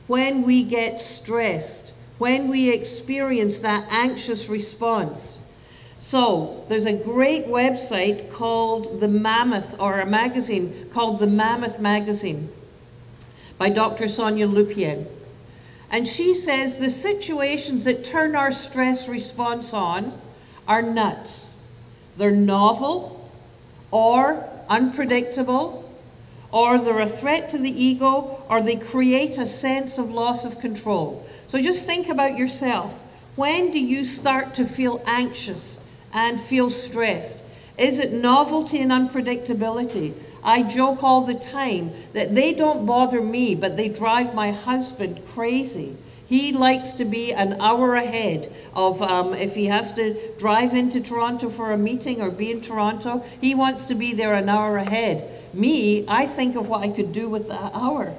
when we get stressed, when we experience that anxious response? So there's a great website called The Mammoth, or a magazine called The Mammoth Magazine by Dr. Sonia Lupien. And she says the situations that turn our stress response on are nuts. They're novel or unpredictable, or they're a threat to the ego, or they create a sense of loss of control. So just think about yourself. When do you start to feel anxious and feel stressed? Is it novelty and unpredictability? I joke all the time that they don't bother me, but they drive my husband crazy. He likes to be an hour ahead of, if he has to drive into Toronto for a meeting or be in Toronto, he wants to be there an hour ahead. Me, I think of what I could do with that hour,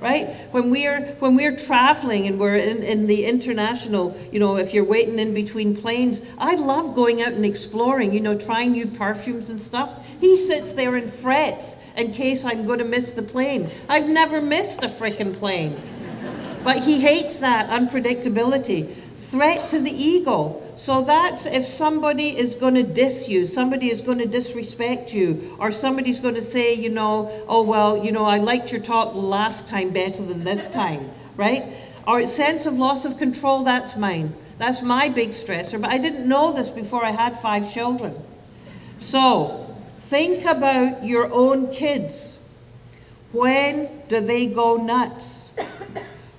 right? When we're traveling and we're in the international, you know, if you're waiting in between planes, I love going out and exploring, you know, trying new perfumes and stuff. He sits there and frets in case I'm going to miss the plane. I've never missed a frickin' plane. But he hates that unpredictability. Threat to the ego. So that's if somebody is going to diss you, somebody is going to disrespect you, or somebody's going to say, you know, oh, well, you know, I liked your talk last time better than this time, right? Or sense of loss of control, that's mine. That's my big stressor, but I didn't know this before I had 5 children. So think about your own kids. When do they go nuts?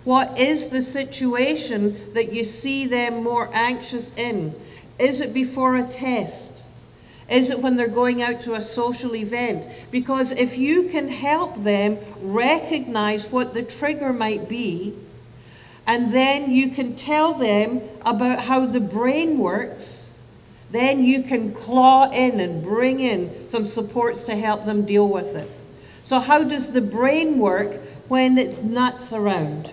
What is the situation that you see them more anxious in? Is it before a test? Is it when they're going out to a social event? Because if you can help them recognize what the trigger might be, and then you can tell them about how the brain works, then you can claw in and bring in some supports to help them deal with it. So how does the brain work when it's nuts around?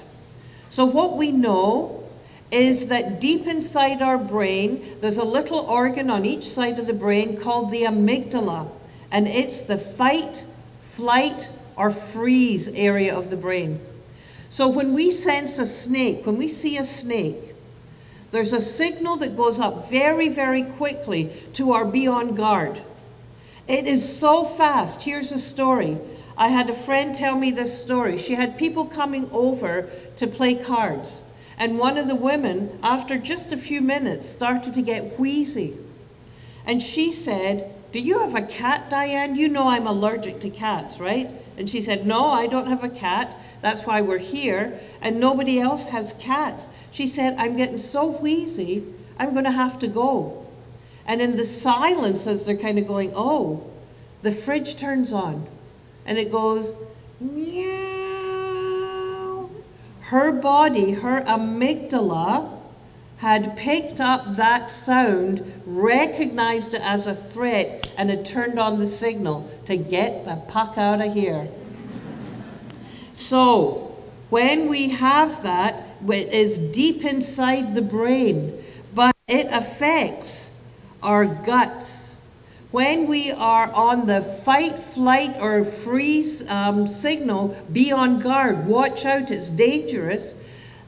So what we know is that deep inside our brain, there's a little organ on each side of the brain called the amygdala, and it's the fight, flight, or freeze area of the brain. So when we sense a snake, when we see a snake, there's a signal that goes up very, very quickly to our be on guard. It is so fast. Here's a story. I had a friend tell me this story. She had people coming over to play cards. And one of the women, after just a few minutes, started to get wheezy. And she said, "Do you have a cat, Diane? You know I'm allergic to cats, right?" And she said, "No, I don't have a cat. That's why we're here. And nobody else has cats." She said, "I'm getting so wheezy, I'm going to have to go." And in the silence, as they're kind of going, oh, the fridge turns on. And it goes, meow. Her body, her amygdala, had picked up that sound, recognized it as a threat, and it turned on the signal to get the puck out of here. So when we have that, it is deep inside the brain, but it affects our guts. When we are on the fight, flight, or freeze signal, be on guard, watch out, it's dangerous,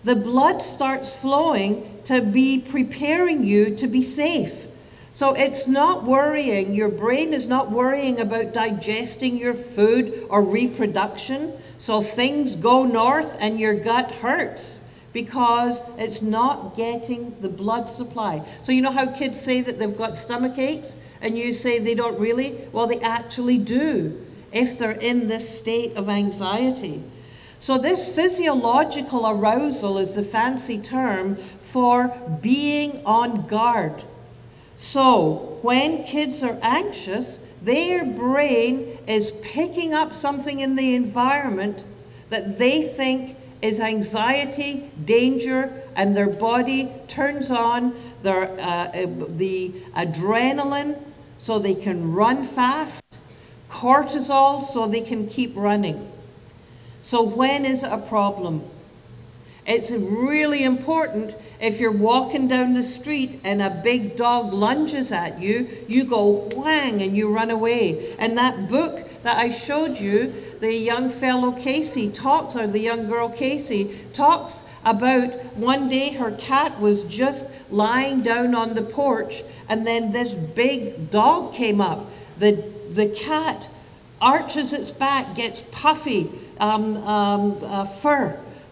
the blood starts flowing to be preparing you to be safe. So it's not worrying, your brain is not worrying about digesting your food or reproduction. So things go north and your gut hurts because it's not getting the blood supply. So you know how kids say that they've got stomach aches? And you say they don't really? Well, they actually do if they're in this state of anxiety. So this physiological arousal is the fancy term for being on guard. So when kids are anxious, their brain is picking up something in the environment that they think is anxiety, danger, and their body turns on their, the adrenaline, so they can run fast, cortisol, so they can keep running. So when is it a problem? It's really important if you're walking down the street and a big dog lunges at you, you go whang and you run away. And that book that I showed you, the young fellow Casey talks, or the young girl Casey talks about one day her cat was just lying down on the porch and then this big dog came up. The cat arches its back, gets puffy fur.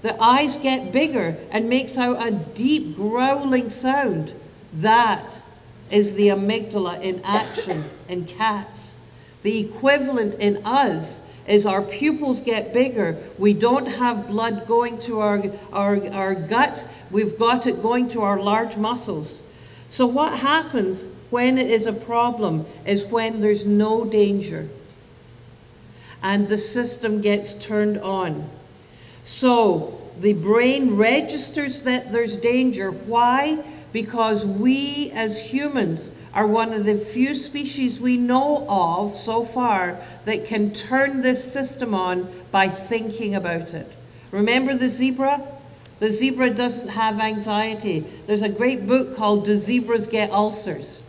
The eyes get bigger and makes out a deep growling sound. That is the amygdala in action in cats. The equivalent in us is our pupils get bigger. We don't have blood going to our gut. We've got it going to our large muscles. So what happens when it is a problem is when there's no danger and the system gets turned on. So the brain registers that there's danger. Why? Because we as humans are one of the few species we know of so far that can turn this system on by thinking about it. Remember the zebra? The zebra doesn't have anxiety. There's a great book called Do Zebras Get Ulcers?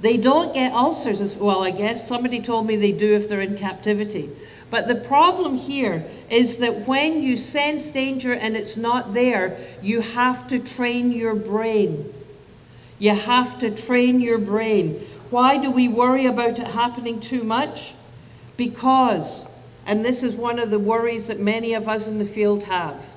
They don't get ulcers as well, I guess. Somebody told me they do if they're in captivity. But the problem here is that when you sense danger and it's not there, you have to train your brain. You have to train your brain. Why do we worry about it happening too much? Because, and this is one of the worries that many of us in the field have,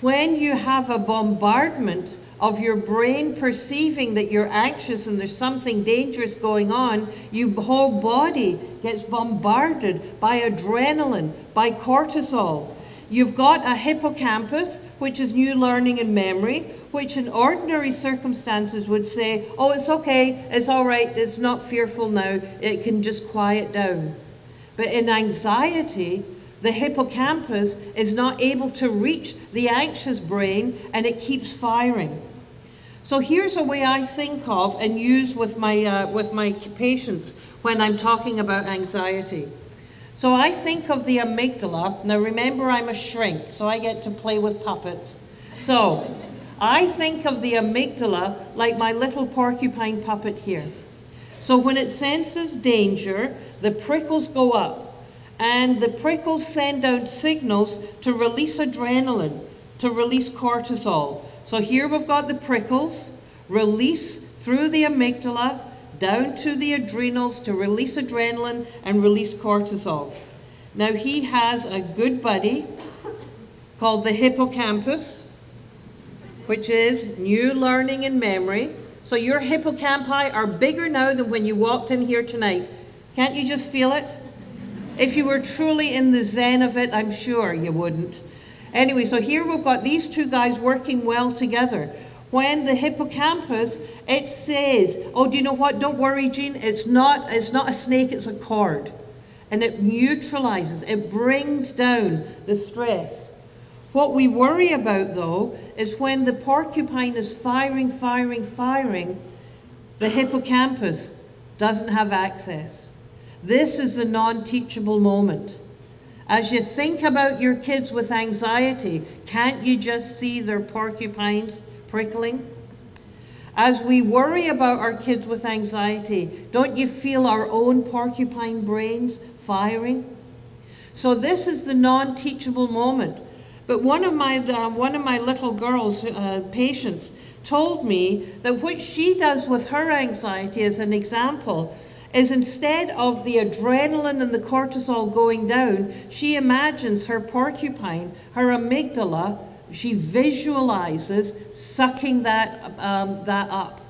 when you have a bombardment of your brain perceiving that you're anxious and there's something dangerous going on, your whole body gets bombarded by adrenaline, by cortisol. You've got a hippocampus, which is new learning and memory, which in ordinary circumstances would say, oh, it's okay, it's all right, it's not fearful now, it can just quiet down. But in anxiety, the hippocampus is not able to reach the anxious brain and it keeps firing. So here's a way I think of and use with my patients when I'm talking about anxiety. So I think of the amygdala. Now remember, I'm a shrink, so I get to play with puppets. So I think of the amygdala like my little porcupine puppet here. So when it senses danger, the prickles go up. And the prickles send out signals to release adrenaline, to release cortisol. So here we've got the prickles, release through the amygdala, down to the adrenals to release adrenaline and release cortisol. Now he has a good buddy called the hippocampus, which is new learning and memory. So your hippocampi are bigger now than when you walked in here tonight. Can't you just feel it? If you were truly in the zen of it, I'm sure you wouldn't. Anyway, so here we've got these two guys working well together. When the hippocampus, it says, oh, do you know what? Don't worry, Jean. It's not a snake, it's a cord. And it neutralizes, it brings down the stress. What we worry about, though, is when the porcupine is firing, firing, firing, the hippocampus doesn't have access. This is the non-teachable moment. As you think about your kids with anxiety, can't you just see their porcupines prickling? As we worry about our kids with anxiety, don't you feel our own porcupine brains firing? So this is the non-teachable moment. But one of my little girls' patients told me that what she does with her anxiety, as an example, is instead of the adrenaline and the cortisol going down, she imagines her porcupine, her amygdala, she visualizes sucking that up.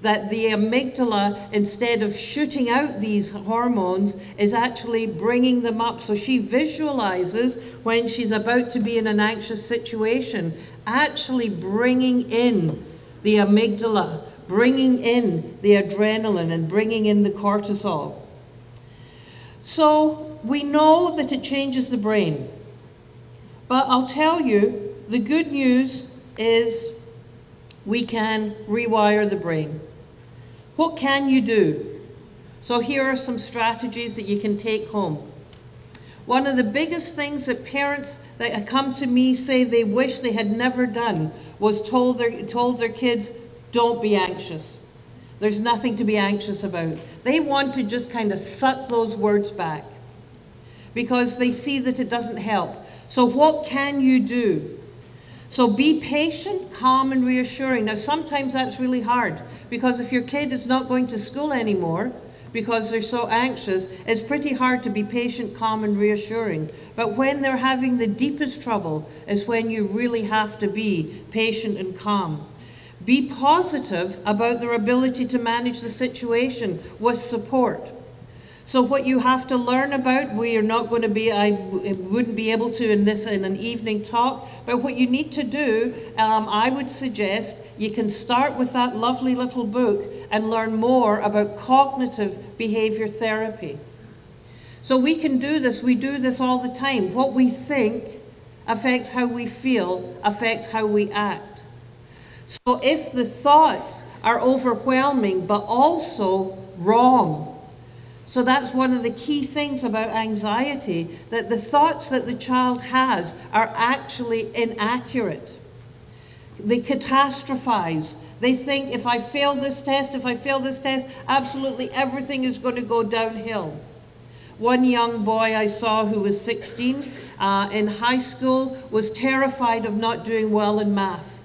That the amygdala, instead of shooting out these hormones, is actually bringing them up. So she visualizes when she's about to be in an anxious situation, actually bringing in the amygdala, bringing in the adrenaline and bringing in the cortisol. So we know that it changes the brain. But I'll tell you, the good news is we can rewire the brain. What can you do? So here are some strategies that you can take home. One of the biggest things that parents that come to me say they wish they had never done was told their kids, don't be anxious. There's nothing to be anxious about. They want to just kind of suck those words back because they see that it doesn't help. So what can you do? So be patient, calm, and reassuring. Now, sometimes that's really hard because if your kid is not going to school anymore because they're so anxious, it's pretty hard to be patient, calm, and reassuring. But when they're having the deepest trouble is when you really have to be patient and calm. Be positive about their ability to manage the situation with support. So what you have to learn about, I wouldn't be able to in an evening talk, but what you need to do, I would suggest you can start with that lovely little book and learn more about cognitive behavior therapy. So we do this all the time. What we think affects how we feel, affects how we act. So if the thoughts are overwhelming, but also wrong, so that's one of the key things about anxiety, that the thoughts that the child has are actually inaccurate. They catastrophize. They think, if I fail this test, absolutely everything is going to go downhill. One young boy I saw who was 16 in high school was terrified of not doing well in math,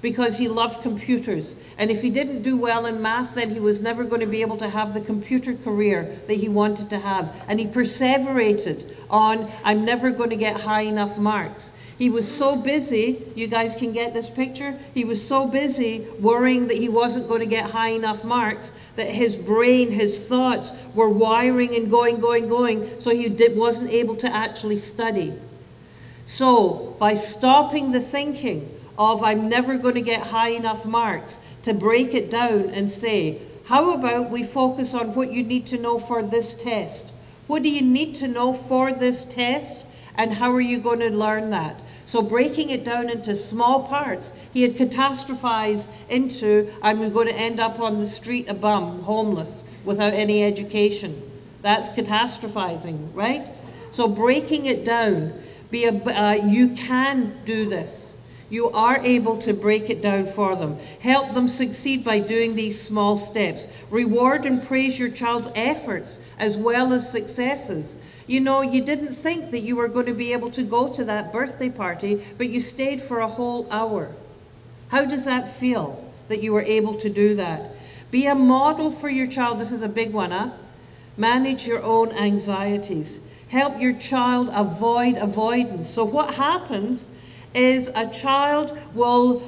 because he loved computers. And if he didn't do well in math, then he was never going to be able to have the computer career that he wanted to have. And he perseverated on, I'm never going to get high enough marks. He was so busy, you guys can get this picture, he was so busy worrying that he wasn't going to get high enough marks that his brain, his thoughts were wiring and going, so he wasn't able to actually study. So by stopping the thinking of I'm never going to get high enough marks, to break it down and say, how about we focus on what you need to know for this test? What do you need to know for this test? And how are you going to learn that? So breaking it down into small parts, he had catastrophized into, I'm going to end up on the street a bum, homeless, without any education. That's catastrophizing, right? So breaking it down, you can do this. You are able to break it down for them. Help them succeed by doing these small steps. Reward and praise your child's efforts as well as successes. You know, you didn't think that you were going to be able to go to that birthday party, but you stayed for a whole hour. How does that feel that you were able to do that? Be a model for your child. This is a big one, huh? Manage your own anxieties. Help your child avoid avoidance. So what happens is a child will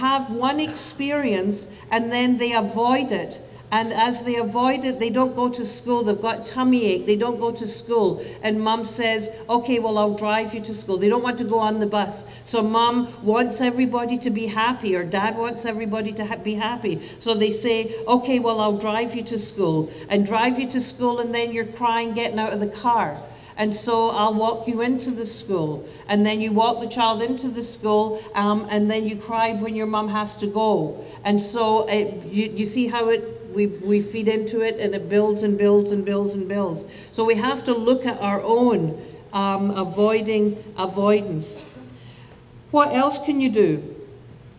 have one experience and then they avoid it. And as they avoid it, they don't go to school. They've got tummy ache. They don't go to school. And mum says, okay, well, I'll drive you to school. They don't want to go on the bus. So mum wants everybody to be happy, or dad wants everybody to be happy. So they say, okay, well, I'll drive you to school. And drive you to school, and then you're crying getting out of the car. And so I'll walk you into the school. And then you walk the child into the school, and then you cry when your mum has to go. And so you see how we feed into it, and it builds and builds and builds and builds. So we have to look at our own avoidance. What else can you do?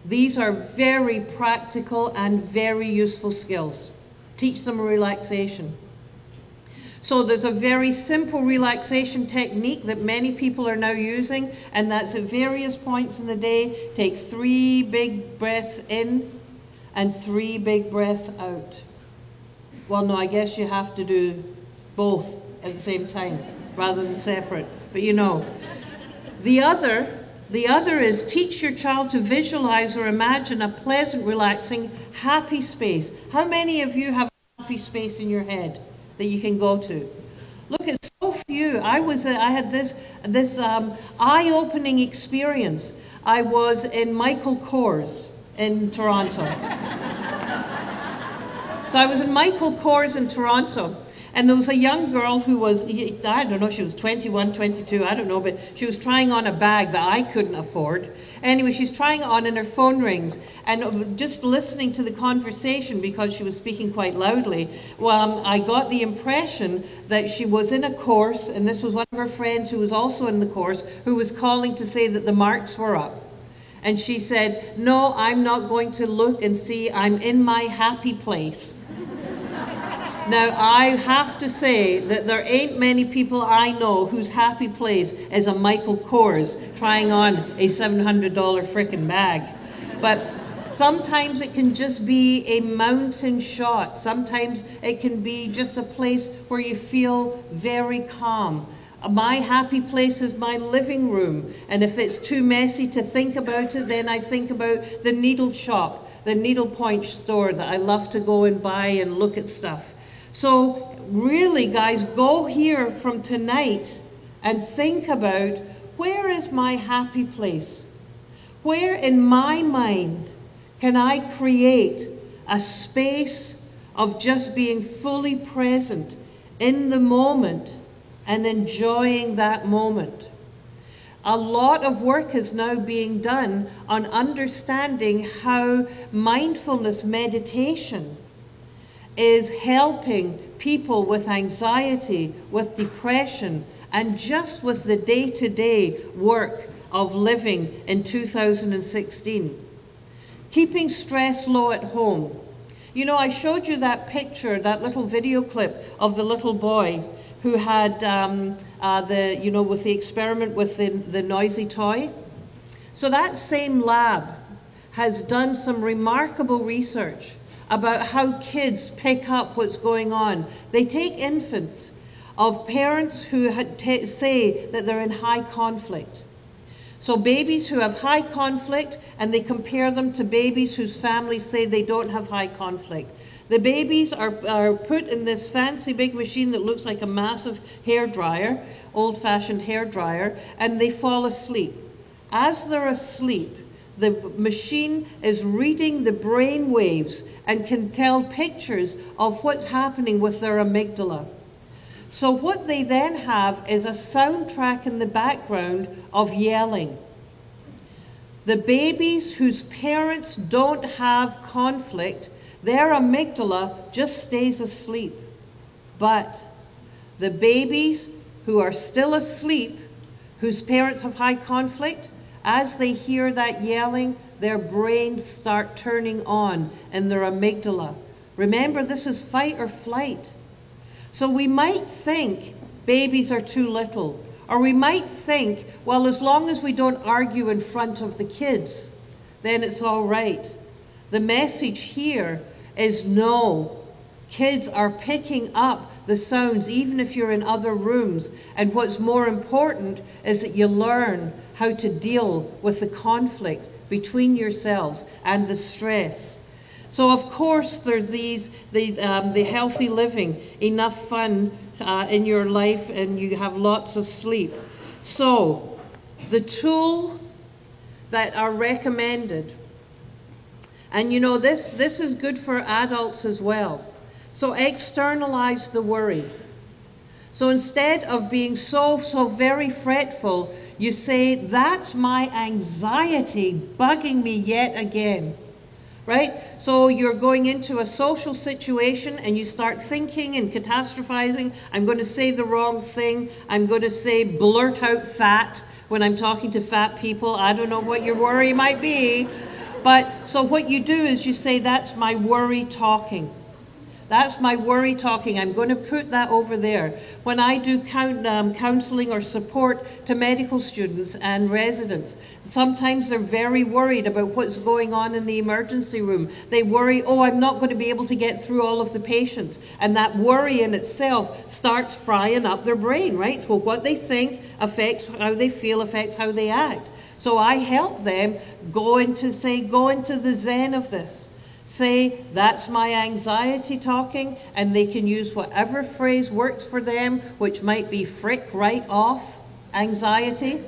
These are very practical and very useful skills. Teach them relaxation. So there's a very simple relaxation technique that many people are now using, and that's at various points in the day. Take 3 big breaths in and 3 big breaths out. Well, no, I guess you have to do both at the same time rather than separate, but you know. The other is teach your child to visualize or imagine a pleasant, relaxing, happy space. How many of you have a happy space in your head that you can go to? Look, it's so few. I had this eye-opening experience. I was in Michael Kors in Toronto. So I was in Michael Kors in Toronto, and there was a young girl who was, I don't know, she was 21, 22, I don't know, but she was trying on a bag that I couldn't afford. Anyway, she's trying on and her phone rings, and just listening to the conversation, because she was speaking quite loudly, well, I got the impression that she was in a course, and this was one of her friends who was also in the course, who was calling to say that the marks were up. And she said, "No, I'm not going to look and see, I'm in my happy place." Now, I have to say that there ain't many people I know whose happy place is a Michael Kors trying on a $700 frickin' bag. But sometimes it can just be a mountain shot. Sometimes it can be just a place where you feel very calm. My happy place is my living room. And if it's too messy to think about it, then I think about the needle shop, the needlepoint store that I love to go and buy and look at stuff. So really, guys, go here from tonight and think about, where is my happy place? Where in my mind can I create a space of just being fully present in the moment and enjoying that moment? A lot of work is now being done on understanding how mindfulness meditation is helping people with anxiety, with depression, and just with the day-to-day work of living in 2016. Keeping stress low at home. You know, I showed you that picture, that little video clip of the little boy who had with the experiment with the noisy toy. So that same lab has done some remarkable research about how kids pick up what's going on. They take infants of parents who say that they're in high conflict. So babies who have high conflict, and they compare them to babies whose families say they don't have high conflict. The babies are put in this fancy big machine that looks like a massive hairdryer, old-fashioned hairdryer, and they fall asleep. As they're asleep, the machine is reading the brain waves and can tell pictures of what's happening with their amygdala. So what they then have is a soundtrack in the background of yelling. The babies whose parents don't have conflict, their amygdala just stays asleep. But the babies who are still asleep, whose parents have high conflict, as they hear that yelling, their brains start turning on in their amygdala. Remember, this is fight or flight. So we might think babies are too little, or we might think, well, as long as we don't argue in front of the kids, then it's all right. The message here is no, kids are picking up the sounds, even if you're in other rooms. And what's more important is that you learn how to deal with the conflict between yourselves and the stress. So of course there's the healthy living, enough fun in your life, and you have lots of sleep. So the tool that are recommended, and you know this is good for adults as well. So externalize the worry. So instead of being so very fretful, you say, that's my anxiety bugging me yet again, right? So you're going into a social situation and you start thinking and catastrophizing. I'm going to say the wrong thing. I'm going to say blurt out fat when I'm talking to fat people. I don't know what your worry might be, But so what you do is you say, that's my worry talking. That's my worry talking. I'm going to put that over there. When I do counseling or support to medical students and residents, sometimes they're very worried about what's going on in the emergency room. They worry, oh, I'm not going to be able to get through all of the patients. And that worry in itself starts frying up their brain, right? Well, what they think affects how they feel, affects how they act. So I help them go into the zen of this. Say, that's my anxiety talking, and they can use whatever phrase works for them, which might be frick right off anxiety,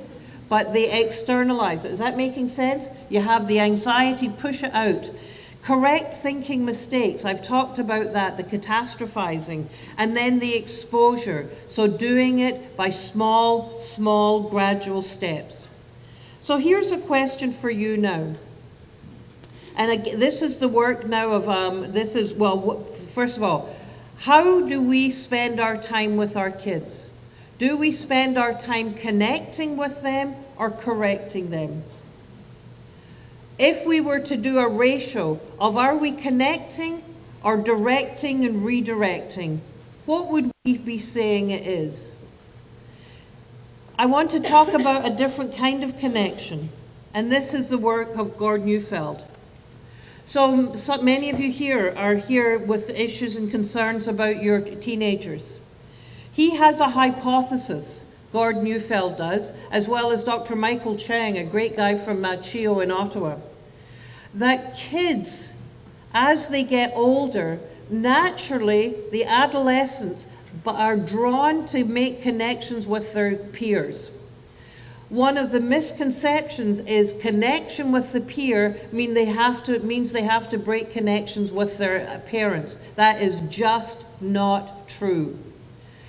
but they externalize it. Is that making sense? You have the anxiety, push it out. Correct thinking mistakes, I've talked about that, the catastrophizing, and then the exposure. So doing it by small, small, gradual steps. So here's a question for you now. And again, this is the work now of, well, first of all, how do we spend our time with our kids? Do we spend our time connecting with them or correcting them? If we were to do a ratio of are we connecting or directing and redirecting, what would we be saying it is? I want to talk about a different kind of connection. And this is the work of Gordon Neufeld. So many of you here are here with issues and concerns about your teenagers. He has a hypothesis, Gordon Neufeld does, as well as Dr. Michael Chang, a great guy from CHEO in Ottawa, that kids, as they get older, naturally, the adolescents are drawn to make connections with their peers. One of the misconceptions is connection with the peer means they have to break connections with their parents. That is just not true.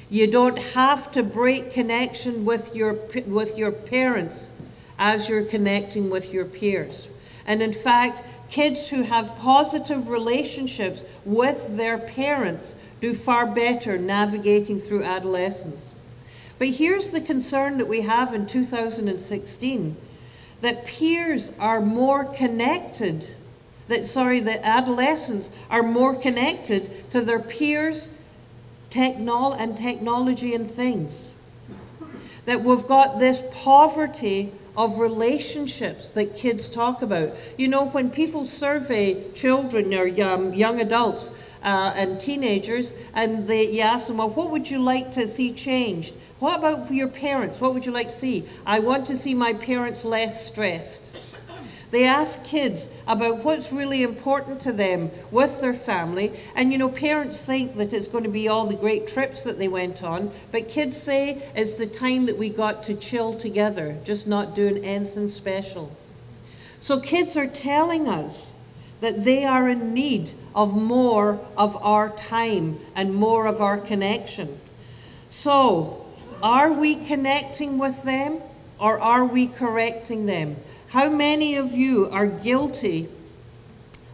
You don't have to break connection with your parents as you're connecting with your peers. And in fact, kids who have positive relationships with their parents do far better navigating through adolescence. But here's the concern that we have in 2016, that peers are more connected, that adolescents are more connected to their peers and technology and things. That we've got this poverty of relationships that kids talk about. You know, when people survey children or young adults and teenagers, and you ask them, well, what would you like to see changed? What about your parents? What would you like to see? I want to see my parents less stressed. They ask kids about what's really important to them with their family. And you know, parents think that it's going to be all the great trips that they went on, but kids say it's the time that we got to chill together, just not doing anything special. So kids are telling us that they are in need of more of our time and more of our connection. So, are we connecting with them or are we correcting them? How many of you are guilty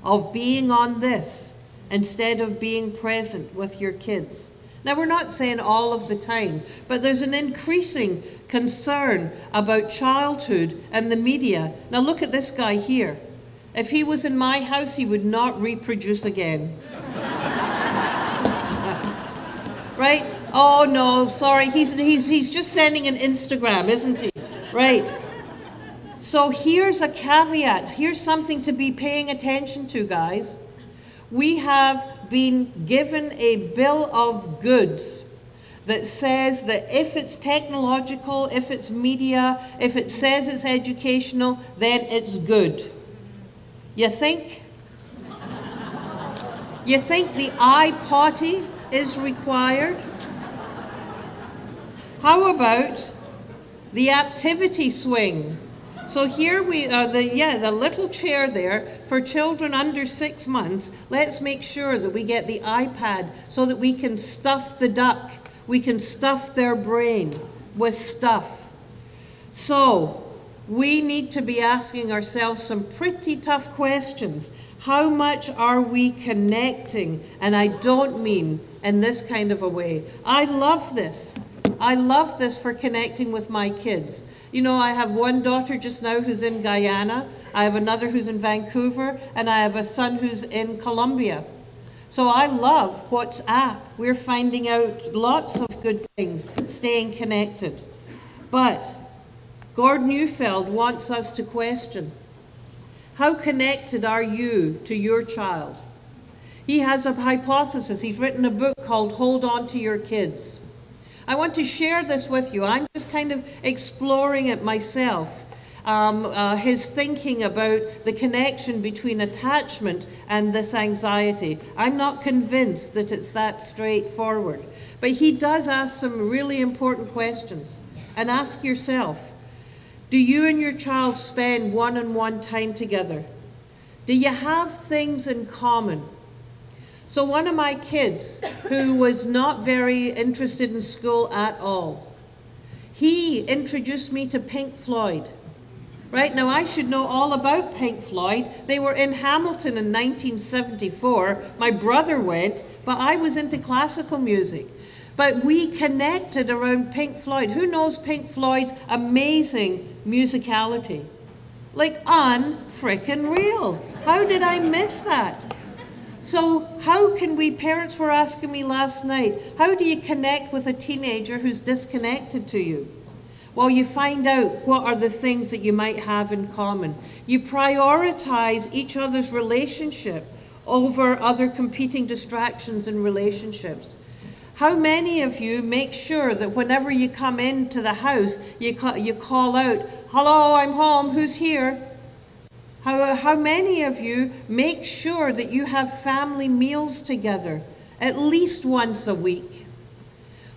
of being on this instead of being present with your kids? Now, we're not saying all of the time, but there's an increasing concern about childhood and the media. Now, look at this guy here. If he was in my house, he would not reproduce again. Right? Oh no, sorry, he's just sending an Instagram, isn't he? Right. So here's a caveat, here's something to be paying attention to, guys. We have been given a bill of goods that says that if it's technological, if it's media, if it says it's educational, then it's good. You think? You think the iPotty is required? How about the activity swing? So here we are, the little chair there for children under 6 months. Let's make sure that we get the iPad so that we can stuff the duck. We can stuff their brain with stuff. So we need to be asking ourselves some pretty tough questions. How much are we connecting? And I don't mean in this kind of a way. I love this. I love this for connecting with my kids. You know, I have one daughter just now who's in Guyana, I have another who's in Vancouver, and I have a son who's in Colombia. So I love WhatsApp. We're finding out lots of good things, staying connected. But Gordon Neufeld wants us to question, how connected are you to your child? He has a hypothesis. He's written a book called Hold On To Your Kids. I want to share this with you. I'm just kind of exploring it myself. His thinking about the connection between attachment and this anxiety. I'm not convinced that it's that straightforward. But he does ask some really important questions. And ask yourself, do you and your child spend one-on-one time together? Do you have things in common? So one of my kids, who was not very interested in school at all, he introduced me to Pink Floyd. Right now, I should know all about Pink Floyd. They were in Hamilton in 1974. My brother went, but I was into classical music. But we connected around Pink Floyd. Who knows Pink Floyd's amazing musicality? Like un-frickin' real. How did I miss that? So how can we, parents were asking me last night, how do you connect with a teenager who's disconnected to you? Well, you find out what are the things that you might have in common. You prioritize each other's relationship over other competing distractions in relationships. How many of you make sure that whenever you come into the house, you call out, hello, I'm home, who's here? How many of you make sure that you have family meals together at least once a week?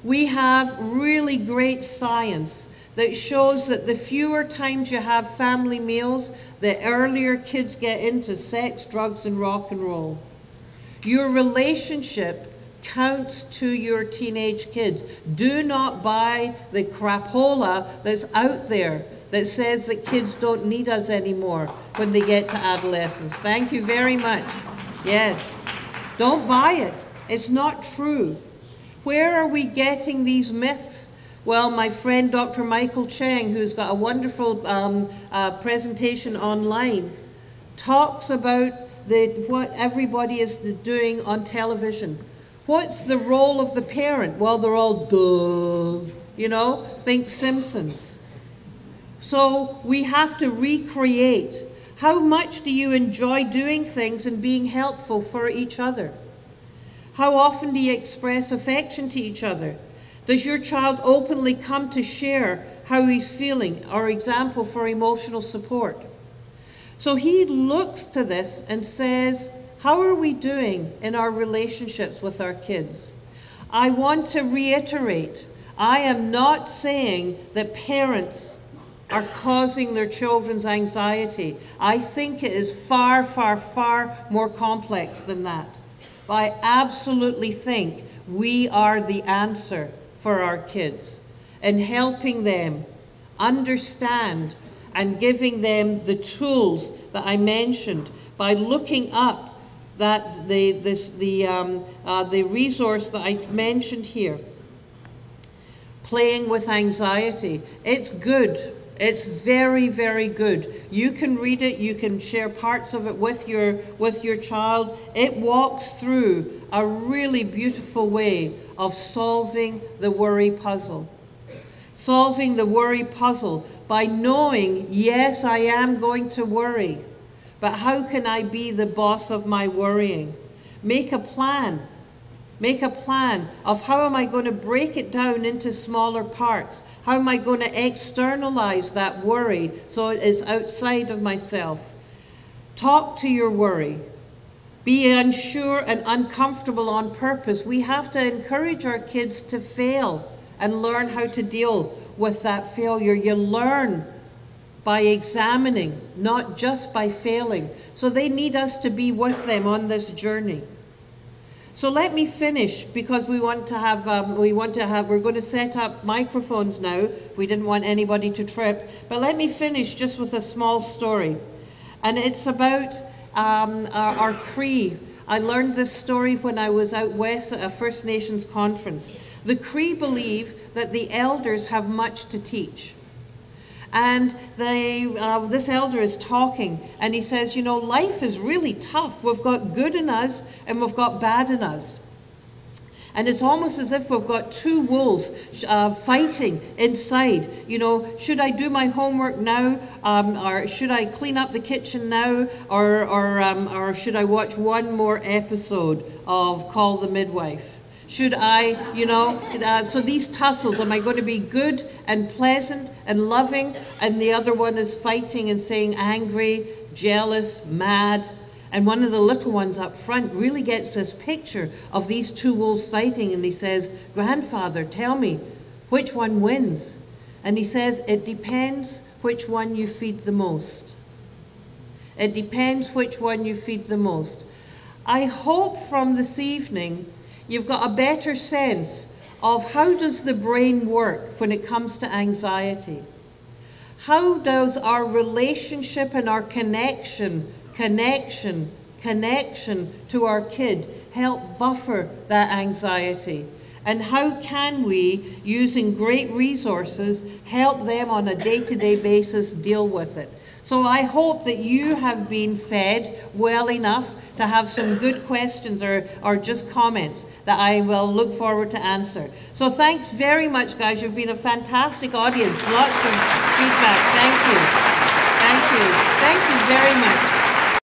We have really great science that shows that the fewer times you have family meals, the earlier kids get into sex, drugs, and rock and roll. Your relationship counts to your teenage kids. Do not buy the crapola that's out there that says that kids don't need us anymore when they get to adolescence. Thank you very much. Yes. Don't buy it. It's not true. Where are we getting these myths? Well, my friend Dr. Michael Chang, who's got a wonderful presentation online, talks about what everybody is doing on television. What's the role of the parent? Well, they're all, duh, you know, think Simpsons. So we have to recreate. How much do you enjoy doing things and being helpful for each other? How often do you express affection to each other? Does your child openly come to share how he's feeling, or example for emotional support? So he looks to this and says, how are we doing in our relationships with our kids? I want to reiterate, I am not saying that parents are causing their children's anxiety. I think it is far, far, far more complex than that. But I absolutely think we are the answer for our kids, and helping them understand and giving them the tools that I mentioned by looking up that the resource that I mentioned here, Playing with Anxiety. It's good. It's very, very good. You can read it. You can share parts of it with your child. It walks through a really beautiful way of solving the worry puzzle. Solving the worry puzzle by knowing, yes, I am going to worry, but how can I be the boss of my worrying? Make a plan. Make a plan of how am I going to break it down into smaller parts? How am I going to externalize that worry so it is outside of myself? Talk to your worry. Be unsure and uncomfortable on purpose. We have to encourage our kids to fail and learn how to deal with that failure. You learn by examining, not just by failing. So they need us to be with them on this journey. So let me finish, because we want to have, we're going to set up microphones now. We didn't want anybody to trip. But let me finish just with a small story. And it's about our Cree. I learned this story when I was out west at a First Nations conference. The Cree believe that the elders have much to teach. And they, this elder is talking, and he says, you know, life is really tough. We've got good in us, and we've got bad in us. And it's almost as if we've got two wolves fighting inside. You know, should I do my homework now, or should I clean up the kitchen now, or should I watch one more episode of Call the Midwife? Should I, you know, so these tussles, am I going to be good and pleasant and loving? And the other one is fighting and saying angry, jealous, mad. And one of the little ones up front really gets this picture of these two wolves fighting. And he says, "Grandfather, tell me, which one wins?" And he says, "It depends which one you feed the most. It depends which one you feed the most." I hope from this evening you've got a better sense of how does the brain work when it comes to anxiety. How does our relationship and our connection to our kid help buffer that anxiety? And how can we, using great resources, help them on a day-to-day basis deal with it? So I hope that you have been fed well enough to have some good questions or just comments that I will look forward to answer. So thanks very much, guys. You've been a fantastic audience. Lots of feedback. Thank you. Thank you. Thank you very much.